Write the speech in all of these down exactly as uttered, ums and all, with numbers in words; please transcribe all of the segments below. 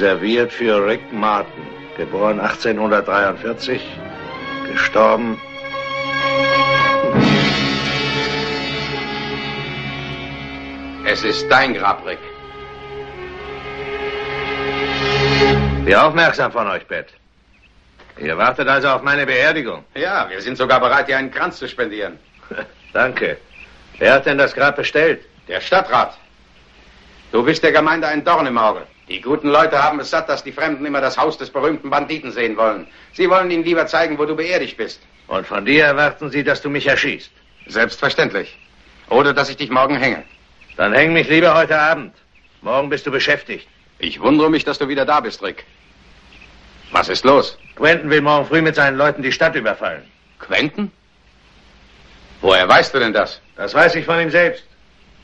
reserviert für Rick Martin, geboren achtzehnhundertdreiundvierzig, gestorben. Es ist dein Grab, Rick. Wie aufmerksam von euch, Beth. Ihr wartet also auf meine Beerdigung? Ja, wir sind sogar bereit, dir einen Kranz zu spendieren. Danke. Wer hat denn das Grab bestellt? Der Stadtrat. Du bist der Gemeinde ein Dorn im Auge. Die guten Leute haben es satt, dass die Fremden immer das Haus des berühmten Banditen sehen wollen. Sie wollen ihnen lieber zeigen, wo du beerdigt bist. Und von dir erwarten sie, dass du mich erschießt? Selbstverständlich. Oder dass ich dich morgen hänge. Dann häng mich lieber heute Abend. Morgen bist du beschäftigt. Ich wundere mich, dass du wieder da bist, Rick. Was ist los? Quentin will morgen früh mit seinen Leuten die Stadt überfallen. Quentin? Woher weißt du denn das? Das weiß ich von ihm selbst.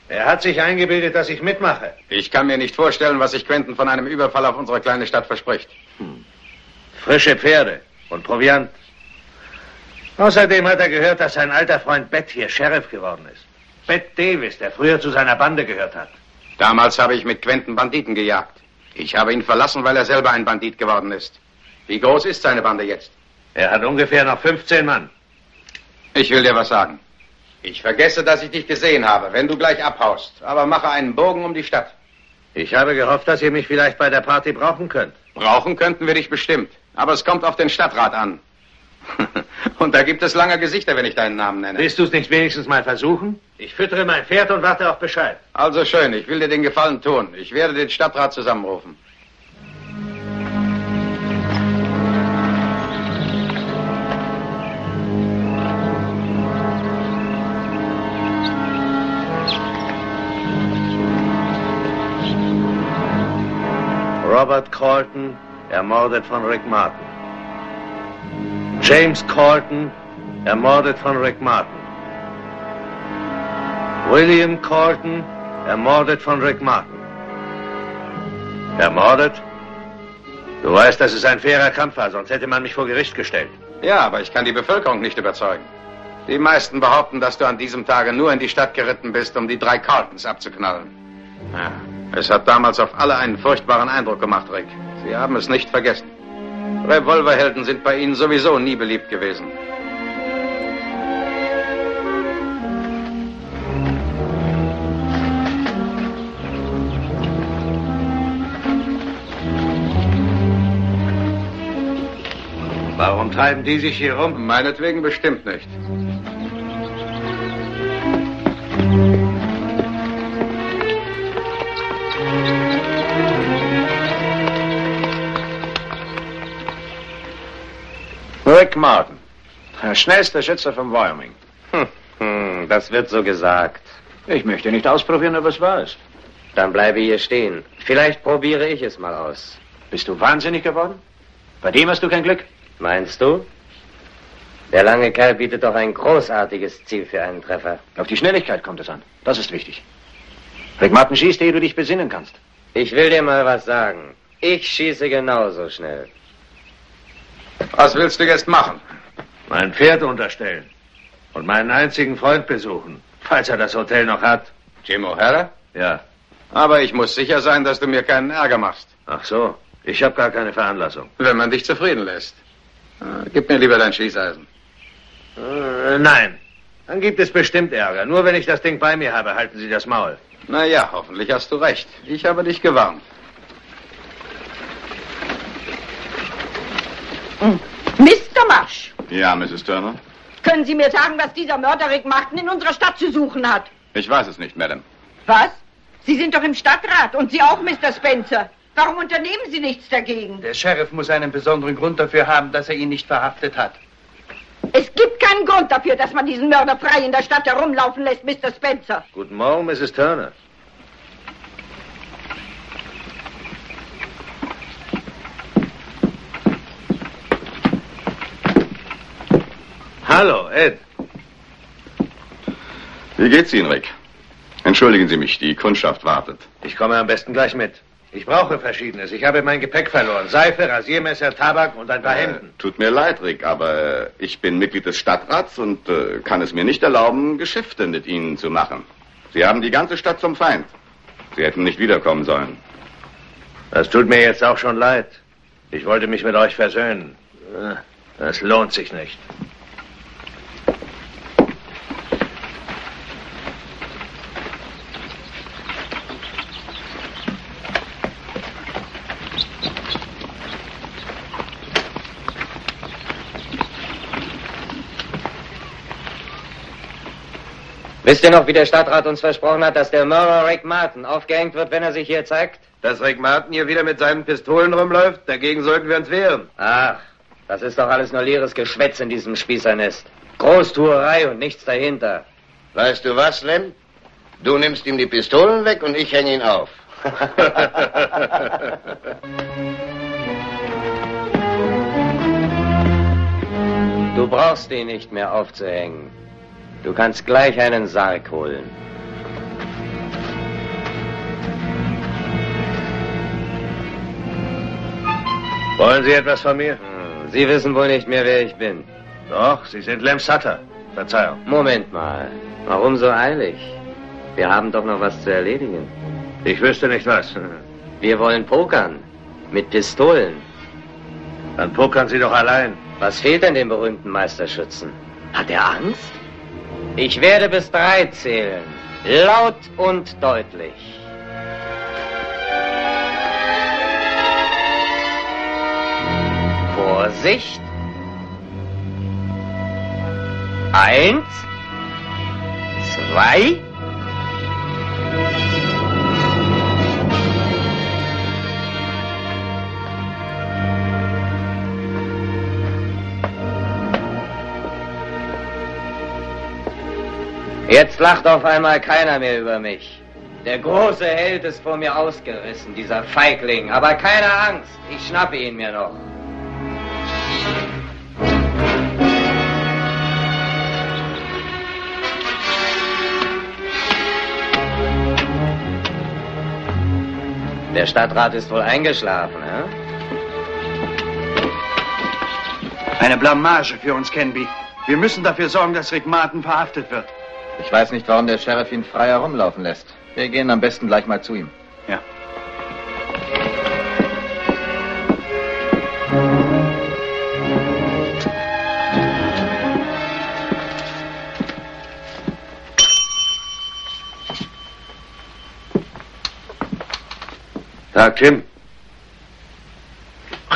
Er hat sich eingebildet, dass ich mitmache. Ich kann mir nicht vorstellen, was sich Quentin von einem Überfall auf unsere kleine Stadt verspricht. Hm. Frische Pferde und Proviant. Außerdem hat er gehört, dass sein alter Freund Bert hier Sheriff geworden ist. Bert Davis, der früher zu seiner Bande gehört hat. Damals habe ich mit Quentin Banditen gejagt. Ich habe ihn verlassen, weil er selber ein Bandit geworden ist. Wie groß ist seine Bande jetzt? Er hat ungefähr noch fünfzehn Mann. Ich will dir was sagen. Ich vergesse, dass ich dich gesehen habe, wenn du gleich abhaust. Aber mache einen Bogen um die Stadt. Ich habe gehofft, dass ihr mich vielleicht bei der Party brauchen könnt. Brauchen könnten wir dich bestimmt. Aber es kommt auf den Stadtrat an. Und da gibt es lange Gesichter, wenn ich deinen Namen nenne. Willst du es nicht wenigstens mal versuchen? Ich füttere mein Pferd und warte auf Bescheid. Also schön, ich will dir den Gefallen tun. Ich werde den Stadtrat zusammenrufen. Robert Colton, ermordet von Rick Martin. James Colton, ermordet von Rick Martin. William Colton, ermordet von Rick Martin. Ermordet? Du weißt, dass es ein fairer Kampf war, sonst hätte man mich vor Gericht gestellt. Ja, aber ich kann die Bevölkerung nicht überzeugen. Die meisten behaupten, dass du an diesem Tage nur in die Stadt geritten bist, um die drei Coltons abzuknallen. Ja. Es hat damals auf alle einen furchtbaren Eindruck gemacht, Rick. Sie haben es nicht vergessen. Revolverhelden sind bei ihnen sowieso nie beliebt gewesen. Warum treiben die sich hier rum? Meinetwegen bestimmt nicht. Rick Martin, der schnellste Schütze von Wyoming. Hm, hm, das wird so gesagt. Ich möchte nicht ausprobieren, ob es wahr ist. Dann bleibe hier stehen. Vielleicht probiere ich es mal aus. Bist du wahnsinnig geworden? Bei dem hast du kein Glück. Meinst du? Der lange Kerl bietet doch ein großartiges Ziel für einen Treffer. Auf die Schnelligkeit kommt es an. Das ist wichtig. Rick Martin schießt, ehe du dich besinnen kannst. Ich will dir mal was sagen. Ich schieße genauso schnell. Was willst du jetzt machen? Mein Pferd unterstellen und meinen einzigen Freund besuchen, falls er das Hotel noch hat. Jim O'Hara? Ja. Aber ich muss sicher sein, dass du mir keinen Ärger machst. Ach so, ich habe gar keine Veranlassung. Wenn man dich zufrieden lässt. Äh, gib mir lieber dein Schießeisen. Äh, nein, dann gibt es bestimmt Ärger. Nur wenn ich das Ding bei mir habe, halten Sie das Maul. Na ja, hoffentlich hast du recht. Ich habe dich gewarnt. Mister Marsh. Ja, Missus Turner? Können Sie mir sagen, was dieser Mörder Rick Martin in unserer Stadt zu suchen hat? Ich weiß es nicht, Madame. Was? Sie sind doch im Stadtrat und Sie auch, Mister Spencer. Warum unternehmen Sie nichts dagegen? Der Sheriff muss einen besonderen Grund dafür haben, dass er ihn nicht verhaftet hat. Es gibt keinen Grund dafür, dass man diesen Mörder frei in der Stadt herumlaufen lässt, Mister Spencer. Guten Morgen, Missus Turner. Hallo, Ed. Wie geht's Ihnen, Rick? Entschuldigen Sie mich, die Kundschaft wartet. Ich komme am besten gleich mit. Ich brauche Verschiedenes. Ich habe mein Gepäck verloren. Seife, Rasiermesser, Tabak und ein paar äh, Hemden. Tut mir leid, Rick, aber ich bin Mitglied des Stadtrats und äh, kann es mir nicht erlauben, Geschäfte mit Ihnen zu machen. Sie haben die ganze Stadt zum Feind. Sie hätten nicht wiederkommen sollen. Das tut mir jetzt auch schon leid. Ich wollte mich mit euch versöhnen. Das lohnt sich nicht. Wisst ihr noch, wie der Stadtrat uns versprochen hat, dass der Mörder Rick Martin aufgehängt wird, wenn er sich hier zeigt? Dass Rick Martin hier wieder mit seinen Pistolen rumläuft? Dagegen sollten wir uns wehren. Ach, das ist doch alles nur leeres Geschwätz in diesem Spießernest. Großtuerei und nichts dahinter. Weißt du was, Lem? Du nimmst ihm die Pistolen weg und ich hänge ihn auf. Du brauchst ihn nicht mehr aufzuhängen. Du kannst gleich einen Sarg holen. Wollen Sie etwas von mir? Sie wissen wohl nicht mehr, wer ich bin. Doch, Sie sind Lem Sutter. Verzeihung. Moment mal. Warum so eilig? Wir haben doch noch was zu erledigen. Ich wüsste nicht was. Wir wollen pokern. Mit Pistolen. Dann pokern Sie doch allein. Was fehlt denn dem berühmten Meisterschützen? Hat er Angst? Ich werde bis drei zählen. Laut und deutlich. Vorsicht. Eins. Zwei. Jetzt lacht auf einmal keiner mehr über mich. Der große Held ist vor mir ausgerissen, dieser Feigling. Aber keine Angst, ich schnappe ihn mir noch. Der Stadtrat ist wohl eingeschlafen, hä? Eine Blamage für uns, Canby. Wir müssen dafür sorgen, dass Rick Martin verhaftet wird. Ich weiß nicht, warum der Sheriff ihn frei herumlaufen lässt. Wir gehen am besten gleich mal zu ihm. Ja. Tag, Jim.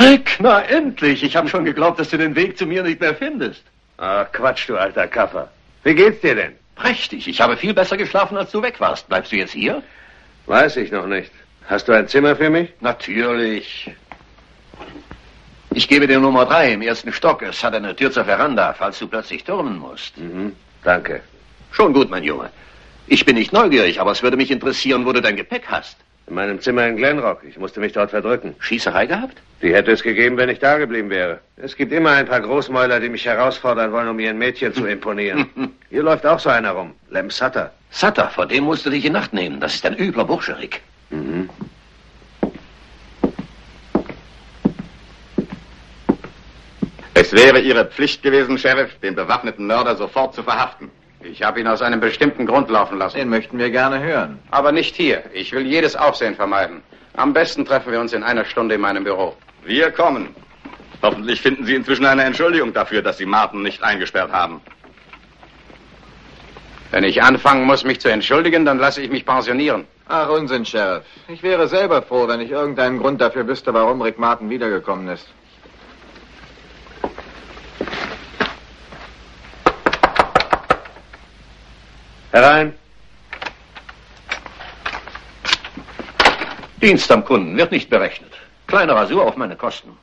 Rick, na endlich. Ich habe schon geglaubt, dass du den Weg zu mir nicht mehr findest. Ach, Quatsch, du alter Kaffer. Wie geht's dir denn? Prächtig. Ich habe viel besser geschlafen, als du weg warst. Bleibst du jetzt hier? Weiß ich noch nicht. Hast du ein Zimmer für mich? Natürlich. Ich gebe dir Nummer drei im ersten Stock. Es hat eine Tür zur Veranda, falls du plötzlich turnen musst. Mhm. Danke. Schon gut, mein Junge. Ich bin nicht neugierig, aber es würde mich interessieren, wo du dein Gepäck hast. In meinem Zimmer in Glenrock. Ich musste mich dort verdrücken. Schießerei gehabt? Die hätte es gegeben, wenn ich da geblieben wäre. Es gibt immer ein paar Großmäuler, die mich herausfordern wollen, um ihren Mädchen zu imponieren. Hier läuft auch so einer rum. Lem Sutter. Sutter, vor dem musst du dich in Acht nehmen. Das ist ein übler Bursche, Rick. Mhm. Es wäre Ihre Pflicht gewesen, Sheriff, den bewaffneten Mörder sofort zu verhaften. Ich habe ihn aus einem bestimmten Grund laufen lassen. Den möchten wir gerne hören. Aber nicht hier. Ich will jedes Aufsehen vermeiden. Am besten treffen wir uns in einer Stunde in meinem Büro. Wir kommen. Hoffentlich finden Sie inzwischen eine Entschuldigung dafür, dass Sie Martin nicht eingesperrt haben. Wenn ich anfangen muss, mich zu entschuldigen, dann lasse ich mich pensionieren. Ach, Unsinn, Sheriff. Ich wäre selber froh, wenn ich irgendeinen Grund dafür wüsste, warum Rick Martin wiedergekommen ist. Herein. Dienst am Kunden wird nicht berechnet. Kleine Rasur auf meine Kosten.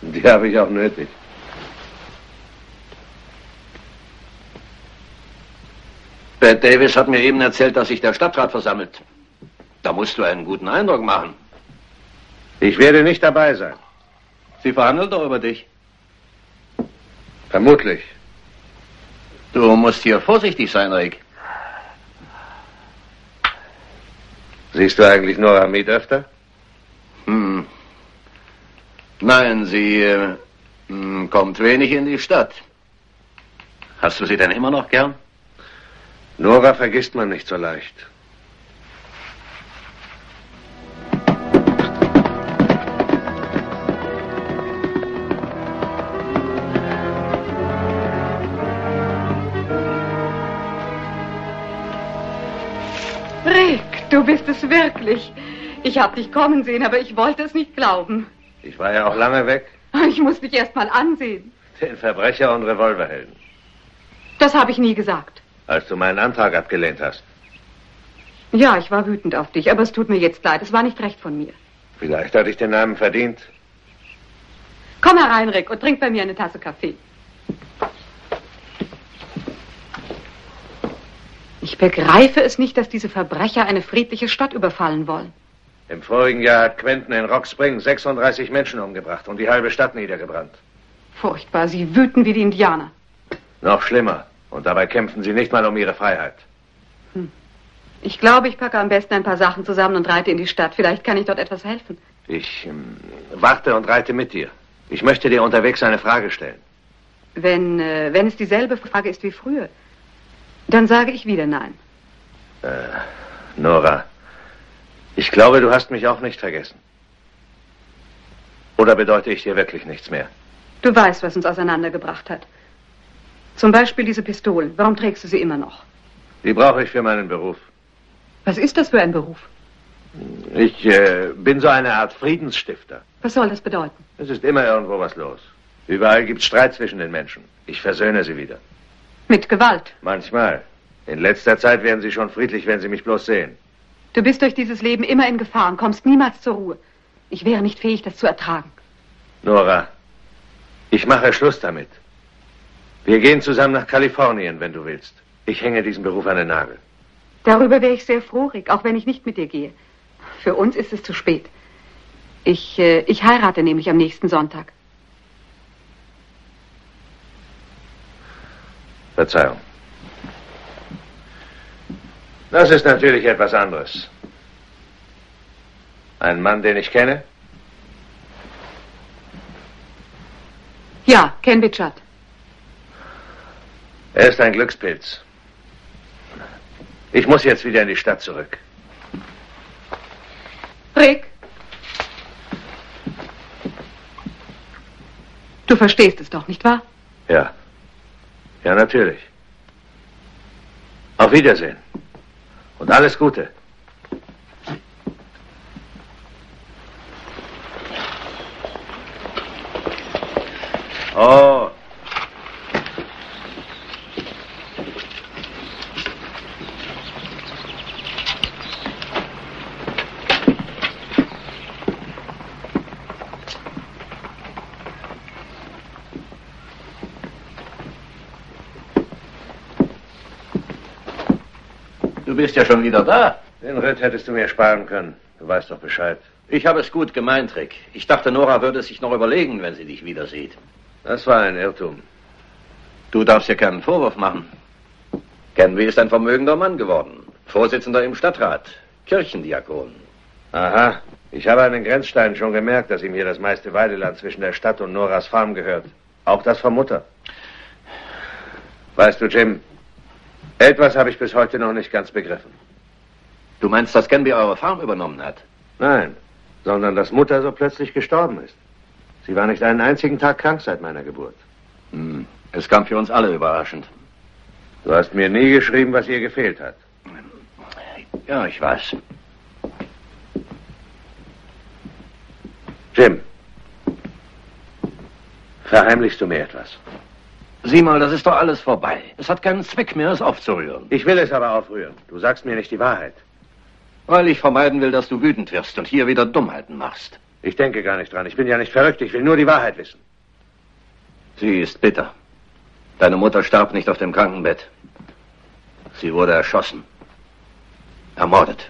Die habe ich auch nötig. Bert Davis hat mir eben erzählt, dass sich der Stadtrat versammelt. Da musst du einen guten Eindruck machen. Ich werde nicht dabei sein. Sie verhandeln doch über dich. Vermutlich. Du musst hier vorsichtig sein, Rick. Siehst du eigentlich Nora Mead öfter? Hm. Nein, sie äh, kommt wenig in die Stadt. Hast du sie denn immer noch gern? Nora vergisst man nicht so leicht. Du bist es wirklich. Ich habe dich kommen sehen, aber ich wollte es nicht glauben. Ich war ja auch lange weg. Ich muss dich erst mal ansehen. Den Verbrecher und Revolverhelden. Das habe ich nie gesagt. Als du meinen Antrag abgelehnt hast. Ja, ich war wütend auf dich, aber es tut mir jetzt leid. Es war nicht recht von mir. Vielleicht hatte ich den Namen verdient. Komm herein, Rick, und trink bei mir eine Tasse Kaffee. Ich begreife es nicht, dass diese Verbrecher eine friedliche Stadt überfallen wollen. Im vorigen Jahr hat Quentin in Rock Spring sechsunddreißig Menschen umgebracht und die halbe Stadt niedergebrannt. Furchtbar, sie wüten wie die Indianer. Noch schlimmer. Und dabei kämpfen sie nicht mal um ihre Freiheit. Hm. Ich glaube, ich packe am besten ein paar Sachen zusammen und reite in die Stadt. Vielleicht kann ich dort etwas helfen. Ich ähm, warte und reite mit dir. Ich möchte dir unterwegs eine Frage stellen. Wenn, äh, wenn es dieselbe Frage ist wie früher, dann sage ich wieder nein. Äh, Nora, ich glaube, du hast mich auch nicht vergessen. Oder bedeute ich dir wirklich nichts mehr? Du weißt, was uns auseinandergebracht hat. Zum Beispiel diese Pistolen. Warum trägst du sie immer noch? Die brauche ich für meinen Beruf. Was ist das für ein Beruf? Ich äh, bin so eine Art Friedensstifter. Was soll das bedeuten? Es ist immer irgendwo was los. Überall gibt es Streit zwischen den Menschen. Ich versöhne sie wieder. Mit Gewalt? Manchmal. In letzter Zeit werden sie schon friedlich, wenn sie mich bloß sehen. Du bist durch dieses Leben immer in Gefahr und kommst niemals zur Ruhe. Ich wäre nicht fähig, das zu ertragen. Nora, ich mache Schluss damit. Wir gehen zusammen nach Kalifornien, wenn du willst. Ich hänge diesen Beruf an den Nagel. Darüber wäre ich sehr froh, Rick, auch wenn ich nicht mit dir gehe. Für uns ist es zu spät. Ich, äh, ich heirate nämlich am nächsten Sonntag. Verzeihung. Das ist natürlich etwas anderes. Ein Mann, den ich kenne? Ja, Ken Witchard. Er ist ein Glückspilz. Ich muss jetzt wieder in die Stadt zurück. Rick. Du verstehst es doch, nicht wahr? Ja. Ja, natürlich. Auf Wiedersehen. Und alles Gute. Oh. Du bist ja schon wieder da. Den Ritt hättest du mir sparen können. Du weißt doch Bescheid. Ich habe es gut gemeint, Rick. Ich dachte, Nora würde es sich noch überlegen, wenn sie dich wieder sieht. Das war ein Irrtum. Du darfst ja keinen Vorwurf machen. Canby ist ein vermögender Mann geworden. Vorsitzender im Stadtrat. Kirchendiakon. Aha. Ich habe an den Grenzsteinen schon gemerkt, dass ihm hier das meiste Weideland zwischen der Stadt und Noras Farm gehört. Auch das von Mutter. Weißt du, Jim... Etwas habe ich bis heute noch nicht ganz begriffen. Du meinst, dass Canby eure Farm übernommen hat? Nein, sondern dass Mutter so plötzlich gestorben ist. Sie war nicht einen einzigen Tag krank seit meiner Geburt. Hm. Es kam für uns alle überraschend. Du hast mir nie geschrieben, was ihr gefehlt hat. Ja, ich weiß. Jim, verheimlichst du mir etwas? Sieh mal, das ist doch alles vorbei. Es hat keinen Zweck mehr, es aufzurühren. Ich will es aber aufrühren. Du sagst mir nicht die Wahrheit. Weil ich vermeiden will, dass du wütend wirst und hier wieder Dummheiten machst. Ich denke gar nicht dran. Ich bin ja nicht verrückt. Ich will nur die Wahrheit wissen. Sie ist bitter. Deine Mutter starb nicht auf dem Krankenbett. Sie wurde erschossen. Ermordet.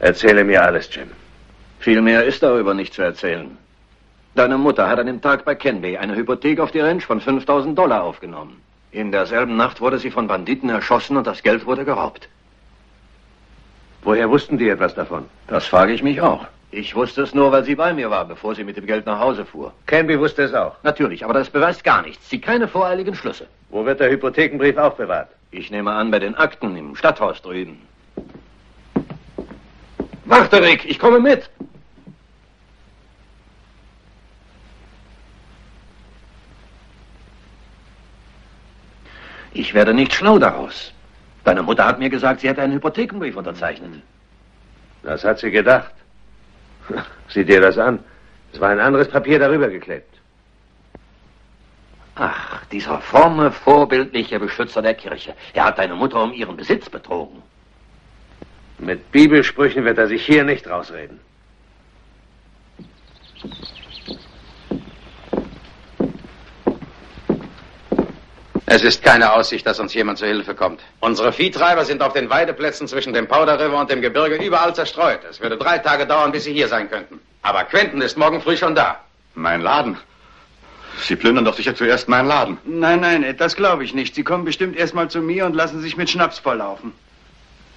Erzähle mir alles, Jim. Viel mehr ist darüber nicht zu erzählen. Deine Mutter hat an dem Tag bei Canby eine Hypothek auf die Ranch von fünftausend Dollar aufgenommen. In derselben Nacht wurde sie von Banditen erschossen und das Geld wurde geraubt. Woher wussten die etwas davon? Das frage ich mich auch. Ich wusste es nur, weil sie bei mir war, bevor sie mit dem Geld nach Hause fuhr. Canby wusste es auch? Natürlich, aber das beweist gar nichts. Sie keine voreiligen Schlüsse. Wo wird der Hypothekenbrief aufbewahrt? Ich nehme an, bei den Akten im Stadthaus drüben. Warte, Rick, ich komme mit. Ich werde nicht schlau daraus. Deine Mutter hat mir gesagt, sie hätte einen Hypothekenbrief unterzeichnet. Das hat sie gedacht. Sieh dir das an. Es war ein anderes Papier darüber geklebt. Ach, dieser fromme, vorbildliche Beschützer der Kirche. Er hat deine Mutter um ihren Besitz betrogen. Mit Bibelsprüchen wird er sich hier nicht rausreden. Es ist keine Aussicht, dass uns jemand zur Hilfe kommt. Unsere Viehtreiber sind auf den Weideplätzen zwischen dem Powder River und dem Gebirge überall zerstreut. Es würde drei Tage dauern, bis sie hier sein könnten. Aber Quentin ist morgen früh schon da. Mein Laden? Sie plündern doch sicher zuerst meinen Laden. Nein, nein, das glaube ich nicht. Sie kommen bestimmt erstmal zu mir und lassen sich mit Schnaps volllaufen.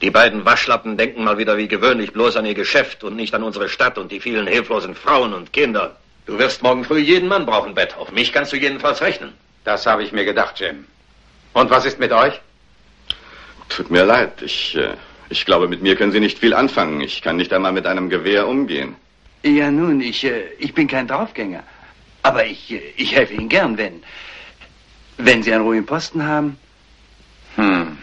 Die beiden Waschlappen denken mal wieder wie gewöhnlich bloß an ihr Geschäft und nicht an unsere Stadt und die vielen hilflosen Frauen und Kinder. Du wirst morgen früh jeden Mann brauchen, Bett. Auf mich kannst du jedenfalls rechnen. Das habe ich mir gedacht, Jim. Und was ist mit euch? Tut mir leid. Ich, äh, ich glaube, mit mir können Sie nicht viel anfangen. Ich kann nicht einmal mit einem Gewehr umgehen. Ja, nun, ich, äh, ich bin kein Draufgänger. Aber ich, äh, ich helfe Ihnen gern, wenn, wenn Sie einen ruhigen Posten haben. Hm.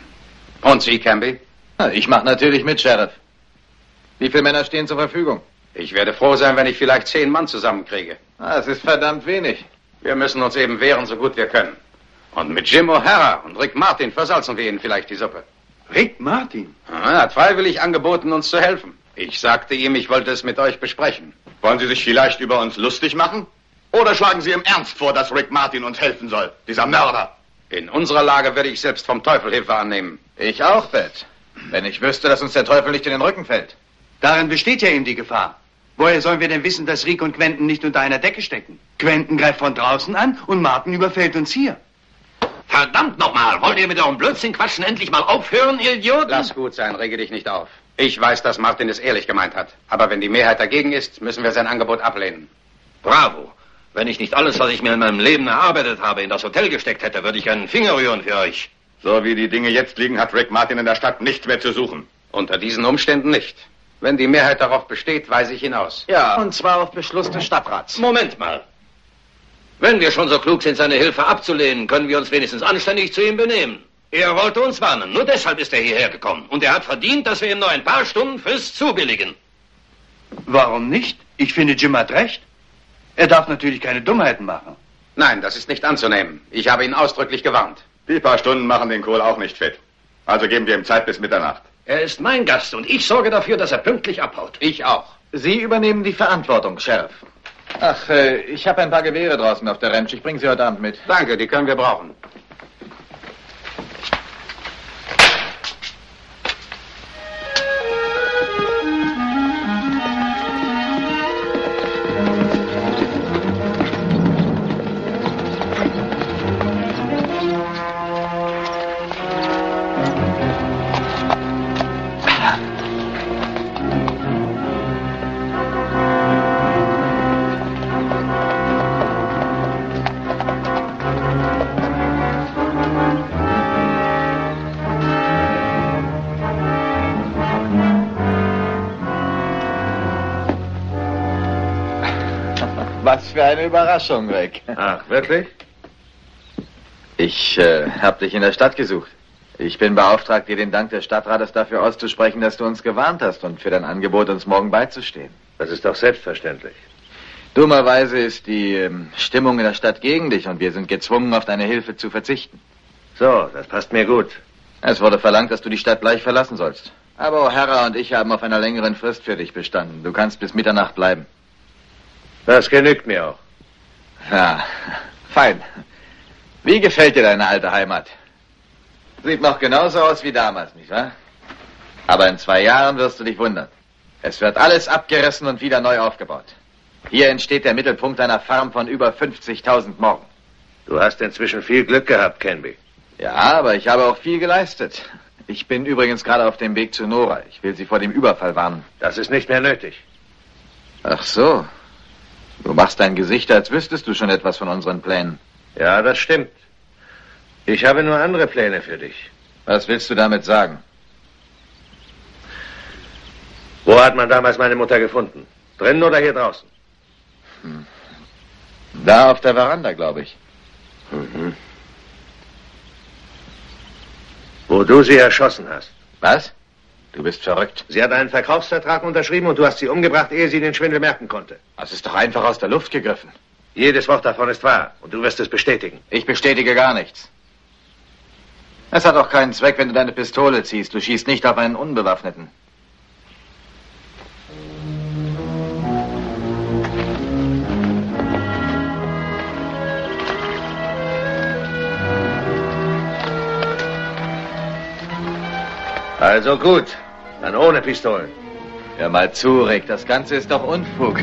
Und Sie, Canby? Na, ich mache natürlich mit, Sheriff. Wie viele Männer stehen zur Verfügung? Ich werde froh sein, wenn ich vielleicht zehn Mann zusammenkriege. Das ist verdammt wenig. Wir müssen uns eben wehren, so gut wir können. Und mit Jim O'Hara und Rick Martin versalzen wir ihnen vielleicht die Suppe. Rick Martin? Er hat freiwillig angeboten, uns zu helfen. Ich sagte ihm, ich wollte es mit euch besprechen. Wollen Sie sich vielleicht über uns lustig machen? Oder schlagen Sie im Ernst vor, dass Rick Martin uns helfen soll, dieser Mörder? In unserer Lage würde ich selbst vom Teufel Hilfe annehmen. Ich auch, Beth. Wenn ich wüsste, dass uns der Teufel nicht in den Rücken fällt. Darin besteht ja eben die Gefahr. Woher sollen wir denn wissen, dass Rick und Quentin nicht unter einer Decke stecken? Quentin greift von draußen an und Martin überfällt uns hier. Verdammt nochmal, wollt ihr mit eurem Blödsinn quatschen endlich mal aufhören, ihr Idioten? Lass gut sein, rege dich nicht auf. Ich weiß, dass Martin es ehrlich gemeint hat. Aber wenn die Mehrheit dagegen ist, müssen wir sein Angebot ablehnen. Bravo. Wenn ich nicht alles, was ich mir in meinem Leben erarbeitet habe, in das Hotel gesteckt hätte, würde ich einen Finger rühren für euch. So wie die Dinge jetzt liegen, hat Rick Martin in der Stadt nichts mehr zu suchen. Unter diesen Umständen nicht. Wenn die Mehrheit darauf besteht, weise ich ihn aus. Ja, und zwar auf Beschluss des Stadtrats. Moment mal. Wenn wir schon so klug sind, seine Hilfe abzulehnen, können wir uns wenigstens anständig zu ihm benehmen. Er wollte uns warnen, nur deshalb ist er hierher gekommen. Und er hat verdient, dass wir ihm nur ein paar Stunden Frist zubilligen. Warum nicht? Ich finde, Jim hat recht. Er darf natürlich keine Dummheiten machen. Nein, das ist nicht anzunehmen. Ich habe ihn ausdrücklich gewarnt. Die paar Stunden machen den Kohl auch nicht fit. Also geben wir ihm Zeit bis Mitternacht. Er ist mein Gast und ich sorge dafür, dass er pünktlich abhaut. Ich auch. Sie übernehmen die Verantwortung, Sheriff. Ach, äh, ich habe ein paar Gewehre draußen auf der Ranch. Ich bringe sie heute Abend mit. Danke, die können wir brauchen. Was für eine Überraschung, Rick. Ach, wirklich? Ich äh, habe dich in der Stadt gesucht. Ich bin beauftragt, dir den Dank des Stadtrates dafür auszusprechen, dass du uns gewarnt hast und für dein Angebot, uns morgen beizustehen. Das ist doch selbstverständlich. Dummerweise ist die ähm, Stimmung in der Stadt gegen dich und wir sind gezwungen, auf deine Hilfe zu verzichten. So, das passt mir gut. Es wurde verlangt, dass du die Stadt gleich verlassen sollst. Aber O'Hara und ich haben auf einer längeren Frist für dich bestanden. Du kannst bis Mitternacht bleiben. Das genügt mir auch. Ja, fein. Wie gefällt dir deine alte Heimat? Sieht noch genauso aus wie damals, nicht wahr? Aber in zwei Jahren wirst du dich wundern. Es wird alles abgerissen und wieder neu aufgebaut. Hier entsteht der Mittelpunkt einer Farm von über fünfzigtausend Morgen. Du hast inzwischen viel Glück gehabt, Canby. Ja, aber ich habe auch viel geleistet. Ich bin übrigens gerade auf dem Weg zu Nora. Ich will sie vor dem Überfall warnen. Das ist nicht mehr nötig. Ach so. Du machst dein Gesicht, als wüsstest du schon etwas von unseren Plänen. Ja, das stimmt. Ich habe nur andere Pläne für dich. Was willst du damit sagen? Wo hat man damals meine Mutter gefunden? Drinnen oder hier draußen? Hm. Da auf der Veranda, glaube ich. Mhm. Wo du sie erschossen hast. Was? Du bist verrückt. Sie hat einen Verkaufsvertrag unterschrieben und du hast sie umgebracht, ehe sie den Schwindel merken konnte. Das ist doch einfach aus der Luft gegriffen. Jedes Wort davon ist wahr und du wirst es bestätigen. Ich bestätige gar nichts. Es hat auch keinen Zweck, wenn du deine Pistole ziehst. Du schießt nicht auf einen Unbewaffneten. Also gut, dann ohne Pistolen. Hör mal zu, Rick, das Ganze ist doch Unfug.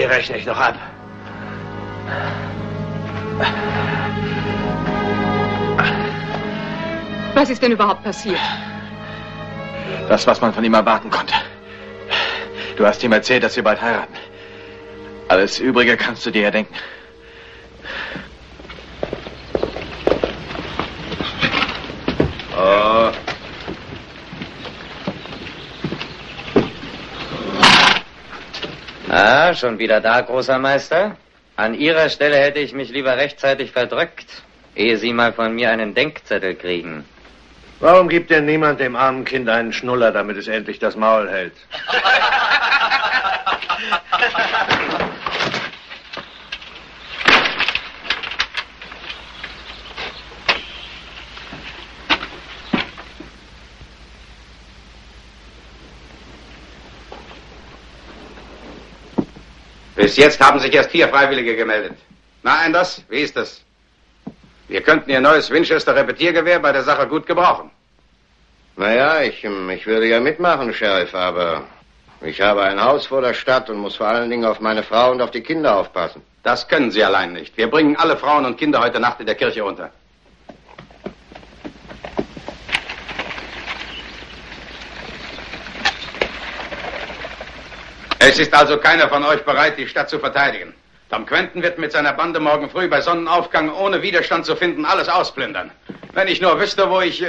Die rechne ich noch ab. Was ist denn überhaupt passiert? Das, was man von ihm erwarten konnte. Du hast ihm erzählt, dass wir bald heiraten. Alles Übrige kannst du dir erdenken. Oh. Ah, schon wieder da, großer Meister. An Ihrer Stelle hätte ich mich lieber rechtzeitig verdrückt, ehe Sie mal von mir einen Denkzettel kriegen. Warum gibt denn niemand dem armen Kind einen Schnuller, damit es endlich das Maul hält? Bis jetzt haben sich erst vier Freiwillige gemeldet. Na, Anders, wie ist das? Wir könnten Ihr neues Winchester-Repetiergewehr bei der Sache gut gebrauchen. Naja, ich, ich würde ja mitmachen, Sheriff, aber ich habe ein Haus vor der Stadt und muss vor allen Dingen auf meine Frau und auf die Kinder aufpassen. Das können Sie allein nicht. Wir bringen alle Frauen und Kinder heute Nacht in der Kirche unter. Es ist also keiner von euch bereit, die Stadt zu verteidigen. Tom Quentin wird mit seiner Bande morgen früh bei Sonnenaufgang ohne Widerstand zu finden alles ausplündern. Wenn ich nur wüsste, wo ich...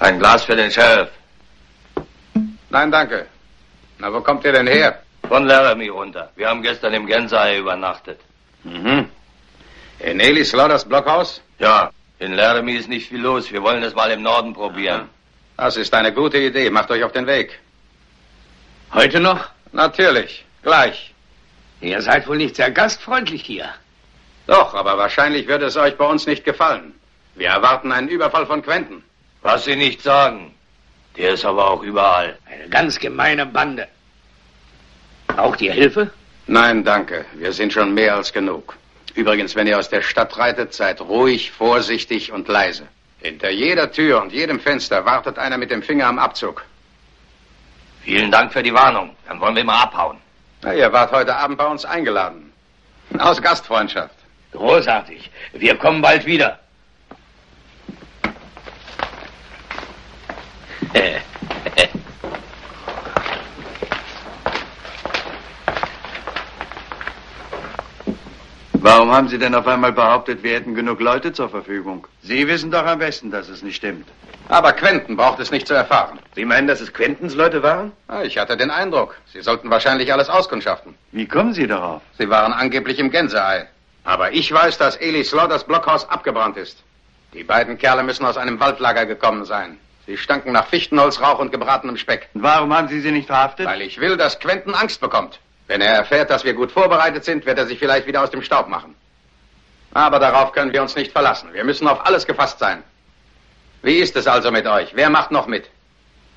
Ein Glas für den Sheriff. Nein, danke. Na, wo kommt ihr denn her? Von Laramie runter. Wir haben gestern im Gänseei übernachtet. Mhm. In Elislaw das Blockhaus? Ja. In Laramie ist nicht viel los. Wir wollen es mal im Norden probieren. Das ist eine gute Idee. Macht euch auf den Weg. Heute noch? Natürlich. Gleich. Ihr seid wohl nicht sehr gastfreundlich hier. Doch, aber wahrscheinlich würde es euch bei uns nicht gefallen. Wir erwarten einen Überfall von Quentin. Was Sie nicht sagen. Der ist aber auch überall. Eine ganz gemeine Bande. Braucht ihr Hilfe? Nein, danke. Wir sind schon mehr als genug. Übrigens, wenn ihr aus der Stadt reitet, seid ruhig, vorsichtig und leise. Hinter jeder Tür und jedem Fenster wartet einer mit dem Finger am Abzug. Vielen Dank für die Warnung. Dann wollen wir mal abhauen. Na, ihr wart heute Abend bei uns eingeladen. Aus Gastfreundschaft. Großartig. Wir kommen bald wieder. Warum haben Sie denn auf einmal behauptet, wir hätten genug Leute zur Verfügung? Sie wissen doch am besten, dass es nicht stimmt. Aber Quentin braucht es nicht zu erfahren. Sie meinen, dass es Quentins Leute waren? Ah, ich hatte den Eindruck. Sie sollten wahrscheinlich alles auskundschaften. Wie kommen Sie darauf? Sie waren angeblich im Gänseei. Aber ich weiß, dass Elislaw das Blockhaus abgebrannt ist. Die beiden Kerle müssen aus einem Waldlager gekommen sein. Sie stanken nach Fichtenholz, Rauch und gebratenem Speck. Und warum haben Sie sie nicht verhaftet? Weil ich will, dass Quentin Angst bekommt. Wenn er erfährt, dass wir gut vorbereitet sind, wird er sich vielleicht wieder aus dem Staub machen. Aber darauf können wir uns nicht verlassen. Wir müssen auf alles gefasst sein. Wie ist es also mit euch? Wer macht noch mit?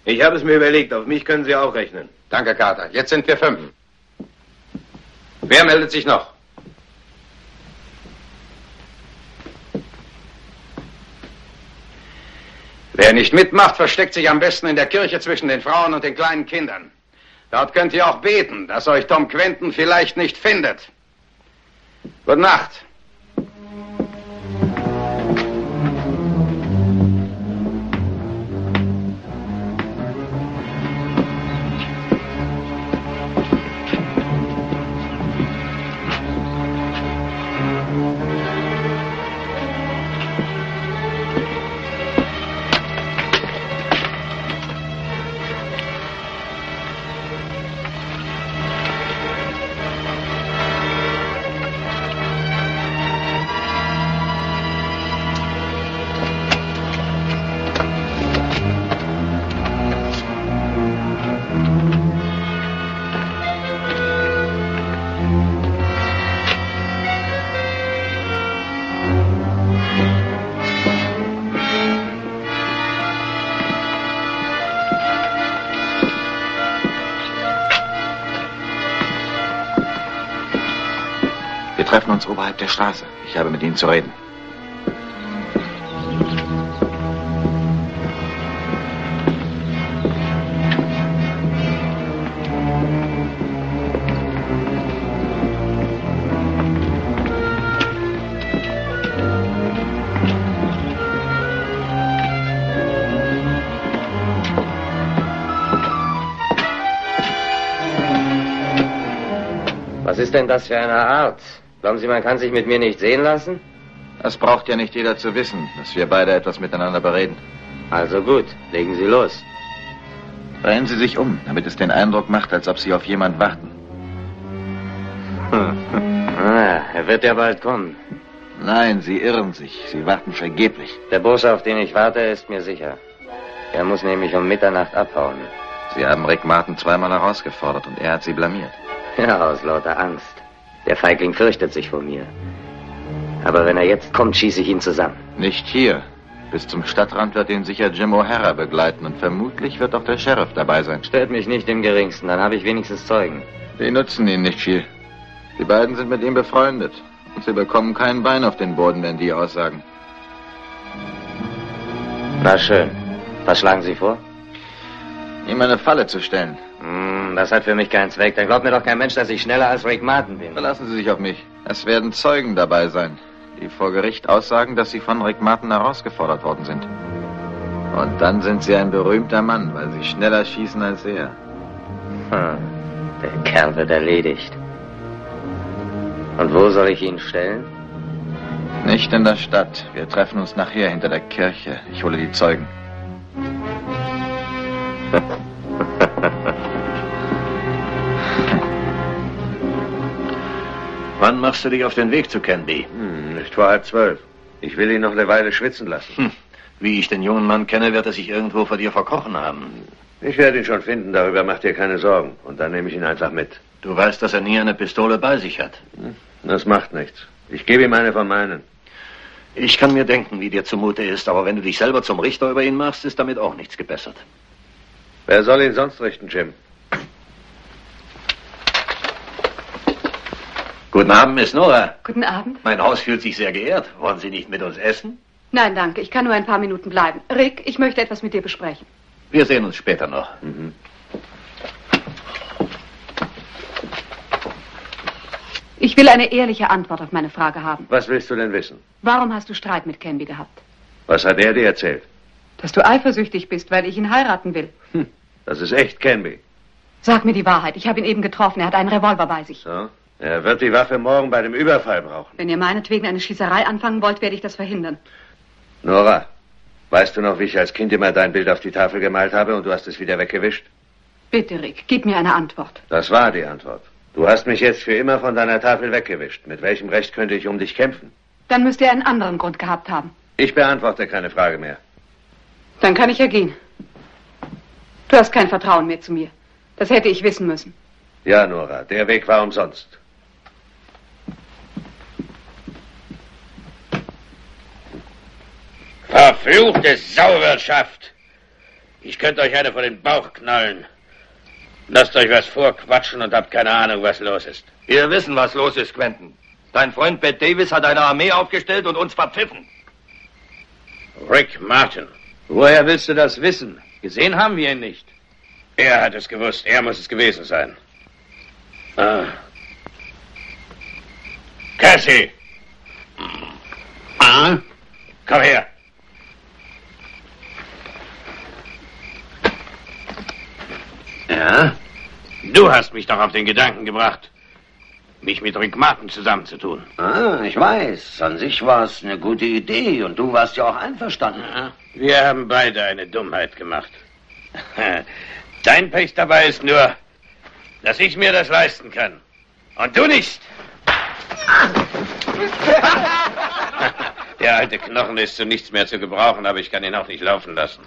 Ich habe es mir überlegt. Auf mich können Sie auch rechnen. Danke, Carter. Jetzt sind wir fünf. Wer meldet sich noch? Wer nicht mitmacht, versteckt sich am besten in der Kirche zwischen den Frauen und den kleinen Kindern. Dort könnt ihr auch beten, dass euch Tom Quentin vielleicht nicht findet. Gute Nacht. Wir treffen uns oberhalb der Straße. Ich habe mit Ihnen zu reden. Was ist denn das für eine Art? Glauben Sie, man kann sich mit mir nicht sehen lassen? Das braucht ja nicht jeder zu wissen, dass wir beide etwas miteinander bereden. Also gut, legen Sie los. Drehen Sie sich um, damit es den Eindruck macht, als ob Sie auf jemand warten. Ah, er wird ja bald kommen. Nein, Sie irren sich. Sie warten vergeblich. Der Bursche, auf den ich warte, ist mir sicher. Er muss nämlich um Mitternacht abhauen. Sie haben Rick Martin zweimal herausgefordert und er hat Sie blamiert. Ja, aus lauter Angst. Der Feigling fürchtet sich vor mir. Aber wenn er jetzt kommt, schieße ich ihn zusammen. Nicht hier. Bis zum Stadtrand wird ihn sicher Jim O'Hara begleiten und vermutlich wird auch der Sheriff dabei sein. Stört mich nicht im Geringsten, dann habe ich wenigstens Zeugen. Die nutzen ihn nicht viel. Die beiden sind mit ihm befreundet und sie bekommen kein Bein auf den Boden, wenn die aussagen. Na schön. Was schlagen Sie vor? Ihm eine Falle zu stellen. Das hat für mich keinen Zweck. Dann glaubt mir doch kein Mensch, dass ich schneller als Rick Martin bin. Verlassen Sie sich auf mich. Es werden Zeugen dabei sein, die vor Gericht aussagen, dass sie von Rick Martin herausgefordert worden sind. Und dann sind Sie ein berühmter Mann, weil Sie schneller schießen als er. Hm. Der Kerl wird erledigt. Und wo soll ich ihn stellen? Nicht in der Stadt. Wir treffen uns nachher hinter der Kirche. Ich hole die Zeugen. Wann machst du dich auf den Weg zu Canby? Hm, nicht vor halb zwölf. Ich will ihn noch eine Weile schwitzen lassen. Hm. Wie ich den jungen Mann kenne, wird er sich irgendwo vor dir verkrochen haben. Ich werde ihn schon finden, darüber mach dir keine Sorgen. Und dann nehme ich ihn einfach mit. Du weißt, dass er nie eine Pistole bei sich hat. Hm. Das macht nichts. Ich gebe ihm eine von meinen. Ich kann mir denken, wie dir zumute ist, aber wenn du dich selber zum Richter über ihn machst, ist damit auch nichts gebessert. Wer soll ihn sonst richten, Jim? Guten Abend, Miss Nora. Guten Abend. Mein Haus fühlt sich sehr geehrt. Wollen Sie nicht mit uns essen? Nein, danke. Ich kann nur ein paar Minuten bleiben. Rick, ich möchte etwas mit dir besprechen. Wir sehen uns später noch. Mhm. Ich will eine ehrliche Antwort auf meine Frage haben. Was willst du denn wissen? Warum hast du Streit mit Canby gehabt? Was hat er dir erzählt? Dass du eifersüchtig bist, weil ich ihn heiraten will. Hm, das ist echt Canby. Sag mir die Wahrheit. Ich habe ihn eben getroffen. Er hat einen Revolver bei sich. So? Er wird die Waffe morgen bei dem Überfall brauchen. Wenn ihr meinetwegen eine Schießerei anfangen wollt, werde ich das verhindern. Nora, weißt du noch, wie ich als Kind immer dein Bild auf die Tafel gemalt habe und du hast es wieder weggewischt? Bitte, Rick, gib mir eine Antwort. Das war die Antwort. Du hast mich jetzt für immer von deiner Tafel weggewischt. Mit welchem Recht könnte ich um dich kämpfen? Dann müsst ihr einen anderen Grund gehabt haben. Ich beantworte keine Frage mehr. Dann kann ich ja gehen. Du hast kein Vertrauen mehr zu mir. Das hätte ich wissen müssen. Ja, Nora, der Weg war umsonst. Verfluchte Sauwirtschaft! Ich könnte euch eine vor den Bauch knallen. Lasst euch was vorquatschen und habt keine Ahnung, was los ist. Wir wissen, was los ist, Quentin. Dein Freund Bert Davis hat eine Armee aufgestellt und uns verpfiffen. Rick Martin. Woher willst du das wissen? Gesehen haben wir ihn nicht. Er hat es gewusst. Er muss es gewesen sein. Ah. Cassie! Ah? Komm her. Ja? Du hast mich doch auf den Gedanken gebracht, mich mit Rick Martin zusammenzutun. Ah, ich weiß. An sich war es eine gute Idee und du warst ja auch einverstanden. Ja, wir haben beide eine Dummheit gemacht. Dein Pech dabei ist nur, dass ich mir das leisten kann. Und du nicht. Der alte Knochen ist zu nichts mehr zu gebrauchen, aber ich kann ihn auch nicht laufen lassen.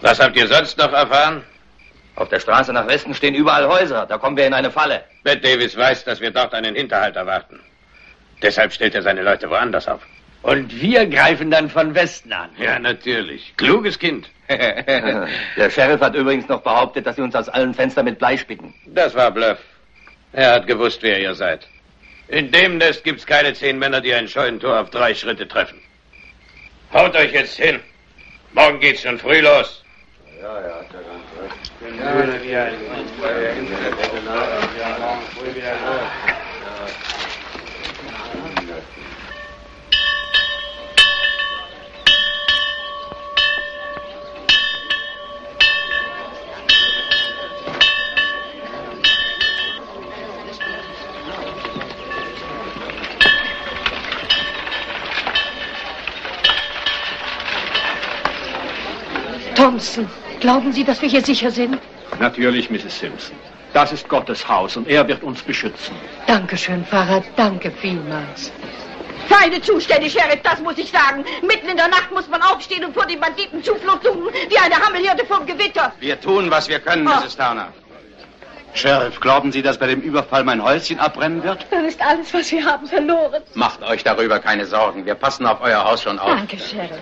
Was habt ihr sonst noch erfahren? Auf der Straße nach Westen stehen überall Häuser. Da kommen wir in eine Falle. Bert Davis weiß, dass wir dort einen Hinterhalt erwarten. Deshalb stellt er seine Leute woanders auf. Und wir greifen dann von Westen an. Ja, natürlich. Kluges Kind. Der Sheriff hat übrigens noch behauptet, dass sie uns aus allen Fenstern mit Blei spicken. Das war Bluff. Er hat gewusst, wer ihr seid. In dem Nest gibt's keine zehn Männer, die ein Scheunentor auf drei Schritte treffen. Haut euch jetzt hin. Morgen geht's schon früh los. Ja, ja, hat er ganz recht. Thompson. Glauben Sie, dass wir hier sicher sind? Natürlich, Misses Simpson. Das ist Gottes Haus und er wird uns beschützen. Dankeschön, Pfarrer. Danke vielmals. Feine Zustände, Sheriff, das muss ich sagen. Mitten in der Nacht muss man aufstehen und vor den Banditen Zuflucht suchen, wie eine Hammelhirte vom Gewitter. Wir tun, was wir können, oh. Misses Turner. Sheriff, glauben Sie, dass bei dem Überfall mein Häuschen abbrennen wird? Dann ist alles, was wir haben, verloren. Macht euch darüber keine Sorgen. Wir passen auf euer Haus schon auf. Danke, Sheriff.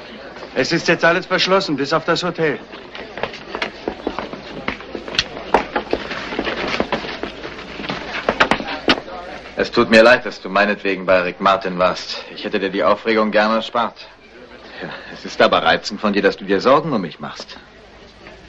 Es ist jetzt alles verschlossen, bis auf das Hotel. Es tut mir leid, dass du meinetwegen bei Rick Martin warst. Ich hätte dir die Aufregung gerne erspart. Ja, es ist aber reizend von dir, dass du dir Sorgen um mich machst.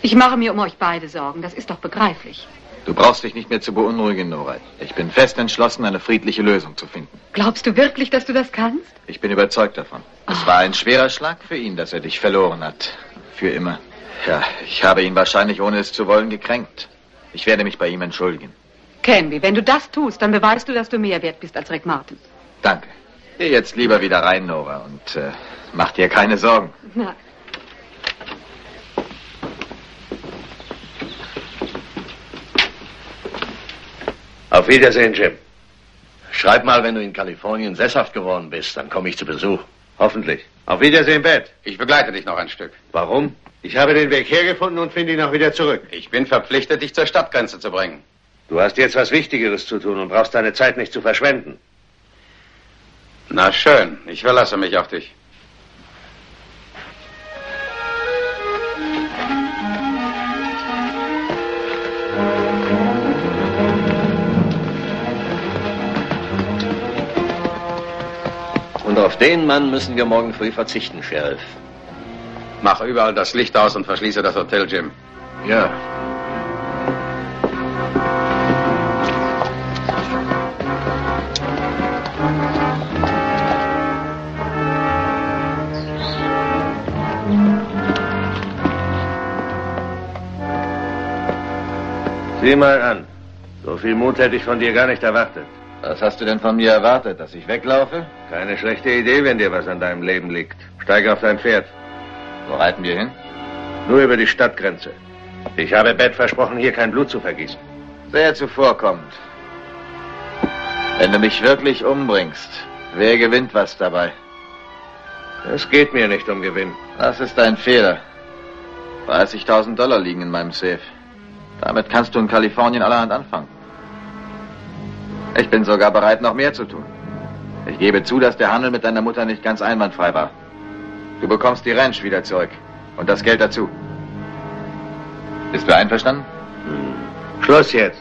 Ich mache mir um euch beide Sorgen, das ist doch begreiflich. Du brauchst dich nicht mehr zu beunruhigen, Nora. Ich bin fest entschlossen, eine friedliche Lösung zu finden. Glaubst du wirklich, dass du das kannst? Ich bin überzeugt davon. Oh. Es war ein schwerer Schlag für ihn, dass er dich verloren hat. Für immer. Ja, ich habe ihn wahrscheinlich, ohne es zu wollen, gekränkt. Ich werde mich bei ihm entschuldigen. Canby, wenn du das tust, dann beweist du, dass du mehr wert bist als Rick Martin. Danke. Geh jetzt lieber wieder rein, Nora, und äh, mach dir keine Sorgen. Nein. Auf Wiedersehen, Jim. Schreib mal, wenn du in Kalifornien sesshaft geworden bist, dann komme ich zu Besuch. Hoffentlich. Auf Wiedersehen, Bert. Ich begleite dich noch ein Stück. Warum? Ich habe den Weg hergefunden und finde ihn auch wieder zurück. Ich bin verpflichtet, dich zur Stadtgrenze zu bringen. Du hast jetzt was Wichtigeres zu tun und brauchst deine Zeit nicht zu verschwenden. Na schön, ich verlasse mich auf dich. Und auf den Mann müssen wir morgen früh verzichten, Sheriff. Mach überall das Licht aus und verschließe das Hotel, Jim. Ja. Sieh mal an. So viel Mut hätte ich von dir gar nicht erwartet. Was hast du denn von mir erwartet, dass ich weglaufe? Keine schlechte Idee, wenn dir was an deinem Leben liegt. Steig auf dein Pferd. Wo reiten wir hin? Nur über die Stadtgrenze. Ich habe Beth versprochen, hier kein Blut zu vergießen. Sehr zuvorkommend. Wenn du mich wirklich umbringst, wer gewinnt was dabei? Es geht mir nicht um Gewinn. Das ist ein Fehler. dreißigtausend Dollar liegen in meinem Safe. Damit kannst du in Kalifornien allerhand anfangen. Ich bin sogar bereit, noch mehr zu tun. Ich gebe zu, dass der Handel mit deiner Mutter nicht ganz einwandfrei war. Du bekommst die Ranch wieder zurück und das Geld dazu. Bist du einverstanden? Hm. Schluss jetzt.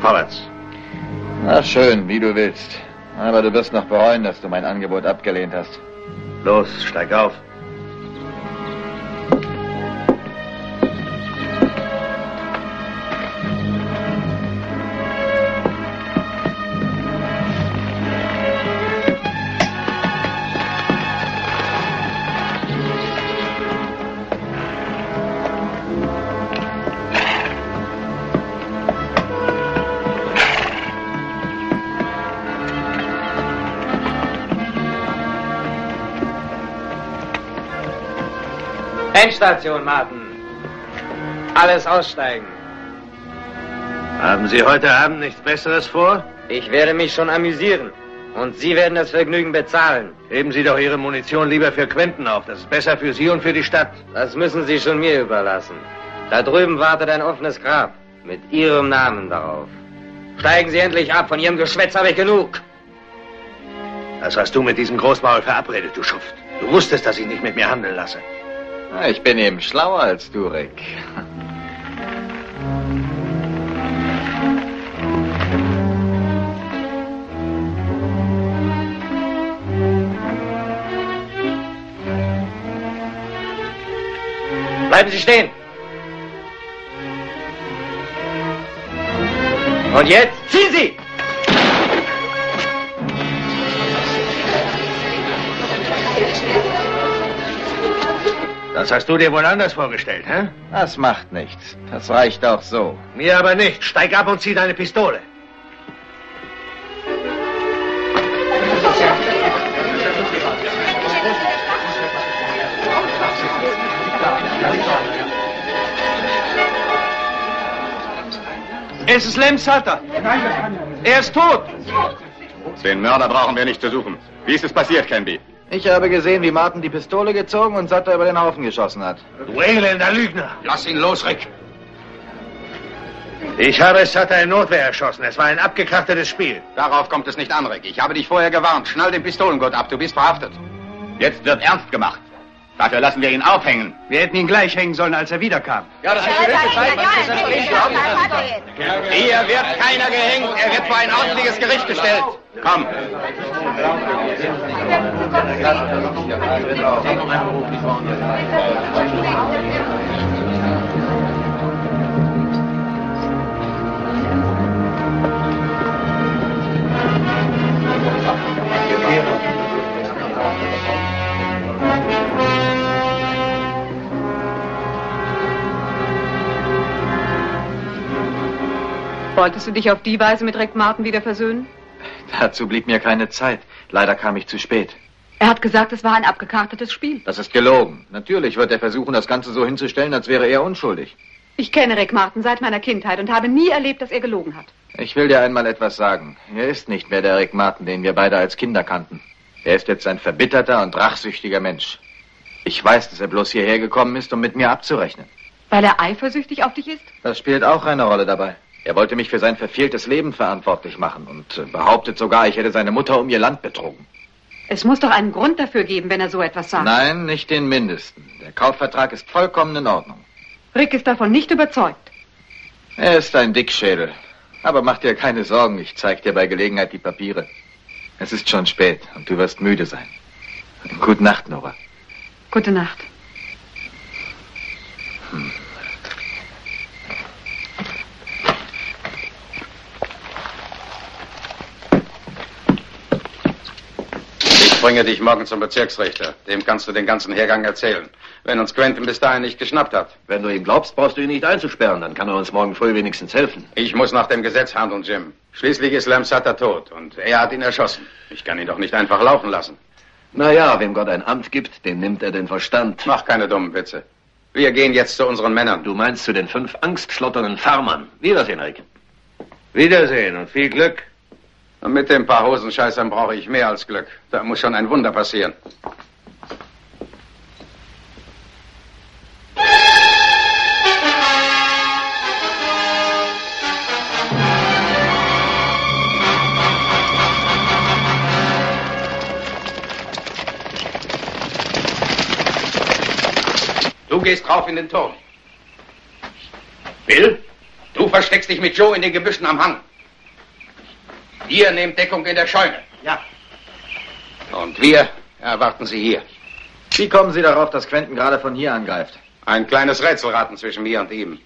Vorwärts. Na schön, wie du willst. Aber du wirst noch bereuen, dass du mein Angebot abgelehnt hast. Los, steig auf. Endstation, Martin. Alles aussteigen. Haben Sie heute Abend nichts Besseres vor? Ich werde mich schon amüsieren. Und Sie werden das Vergnügen bezahlen. Heben Sie doch Ihre Munition lieber für Quentin auf. Das ist besser für Sie und für die Stadt. Das müssen Sie schon mir überlassen. Da drüben wartet ein offenes Grab. Mit Ihrem Namen darauf. Steigen Sie endlich ab. Von Ihrem Geschwätz habe ich genug. Das hast du mit diesem Großmaul verabredet, du Schuft. Du wusstest, dass ich nicht mit mir handeln lasse. Ich bin eben schlauer als du, Rick. Bleiben Sie stehen. Und jetzt ziehen Sie! Das hast du dir wohl anders vorgestellt, hä? Das macht nichts. Das reicht auch so. Mir aber nicht. Steig ab und zieh deine Pistole. Es ist Lem Sutter. Er ist tot. Den Mörder brauchen wir nicht zu suchen. Wie ist es passiert, Canby? Ich habe gesehen, wie Martin die Pistole gezogen und Sutter über den Haufen geschossen hat. Du elender Lügner! Lass ihn los, Rick! Ich habe Sutter in Notwehr erschossen. Es war ein abgekartetes Spiel. Darauf kommt es nicht an, Rick. Ich habe dich vorher gewarnt. Schnall den Pistolengurt ab. Du bist verhaftet. Jetzt wird ernst gemacht. Dafür lassen wir ihn aufhängen. Wir hätten ihn gleich hängen sollen, als er wiederkam. Ja, das ist die höchste Zeit. Hier wird keiner gehängt. Er wird vor ein ordentliches Gericht gestellt. Komm. Wolltest du dich auf die Weise mit Rick Martin wieder versöhnen? Dazu blieb mir keine Zeit. Leider kam ich zu spät. Er hat gesagt, es war ein abgekartetes Spiel. Das ist gelogen. Natürlich wird er versuchen, das Ganze so hinzustellen, als wäre er unschuldig. Ich kenne Rick Martin seit meiner Kindheit und habe nie erlebt, dass er gelogen hat. Ich will dir einmal etwas sagen. Er ist nicht mehr der Rick Martin, den wir beide als Kinder kannten. Er ist jetzt ein verbitterter und rachsüchtiger Mensch. Ich weiß, dass er bloß hierher gekommen ist, um mit mir abzurechnen. Weil er eifersüchtig auf dich ist? Das spielt auch eine Rolle dabei. Er wollte mich für sein verfehltes Leben verantwortlich machen und behauptet sogar, ich hätte seine Mutter um ihr Land betrogen. Es muss doch einen Grund dafür geben, wenn er so etwas sagt. Nein, nicht den mindesten. Der Kaufvertrag ist vollkommen in Ordnung. Rick ist davon nicht überzeugt. Er ist ein Dickschädel. Aber mach dir keine Sorgen, ich zeig dir bei Gelegenheit die Papiere. Es ist schon spät und du wirst müde sein. Gute Nacht, Nora. Gute Nacht. Hm. Ich bringe dich morgen zum Bezirksrichter. Dem kannst du den ganzen Hergang erzählen. Wenn uns Quentin bis dahin nicht geschnappt hat. Wenn du ihm glaubst, brauchst du ihn nicht einzusperren. Dann kann er uns morgen früh wenigstens helfen. Ich muss nach dem Gesetz handeln, Jim. Schließlich ist Lem Sutter tot und er hat ihn erschossen. Ich kann ihn doch nicht einfach laufen lassen. Na ja, wem Gott ein Amt gibt, dem nimmt er den Verstand. Mach keine dummen Witze. Wir gehen jetzt zu unseren Männern. Du meinst zu den fünf angstschlotternden Farmern. Wiedersehen, Rick. Wiedersehen und viel Glück. Und mit dem paar Hosenscheißern brauche ich mehr als Glück. Da muss schon ein Wunder passieren. Du gehst rauf in den Turm. Bill, du versteckst dich mit Joe in den Gebüschen am Hang. Ihr nehmt Deckung in der Scheune. Ja. Und wir erwarten Sie hier. Wie kommen Sie darauf, dass Quentin gerade von hier angreift? Ein kleines Rätselraten zwischen mir und ihm.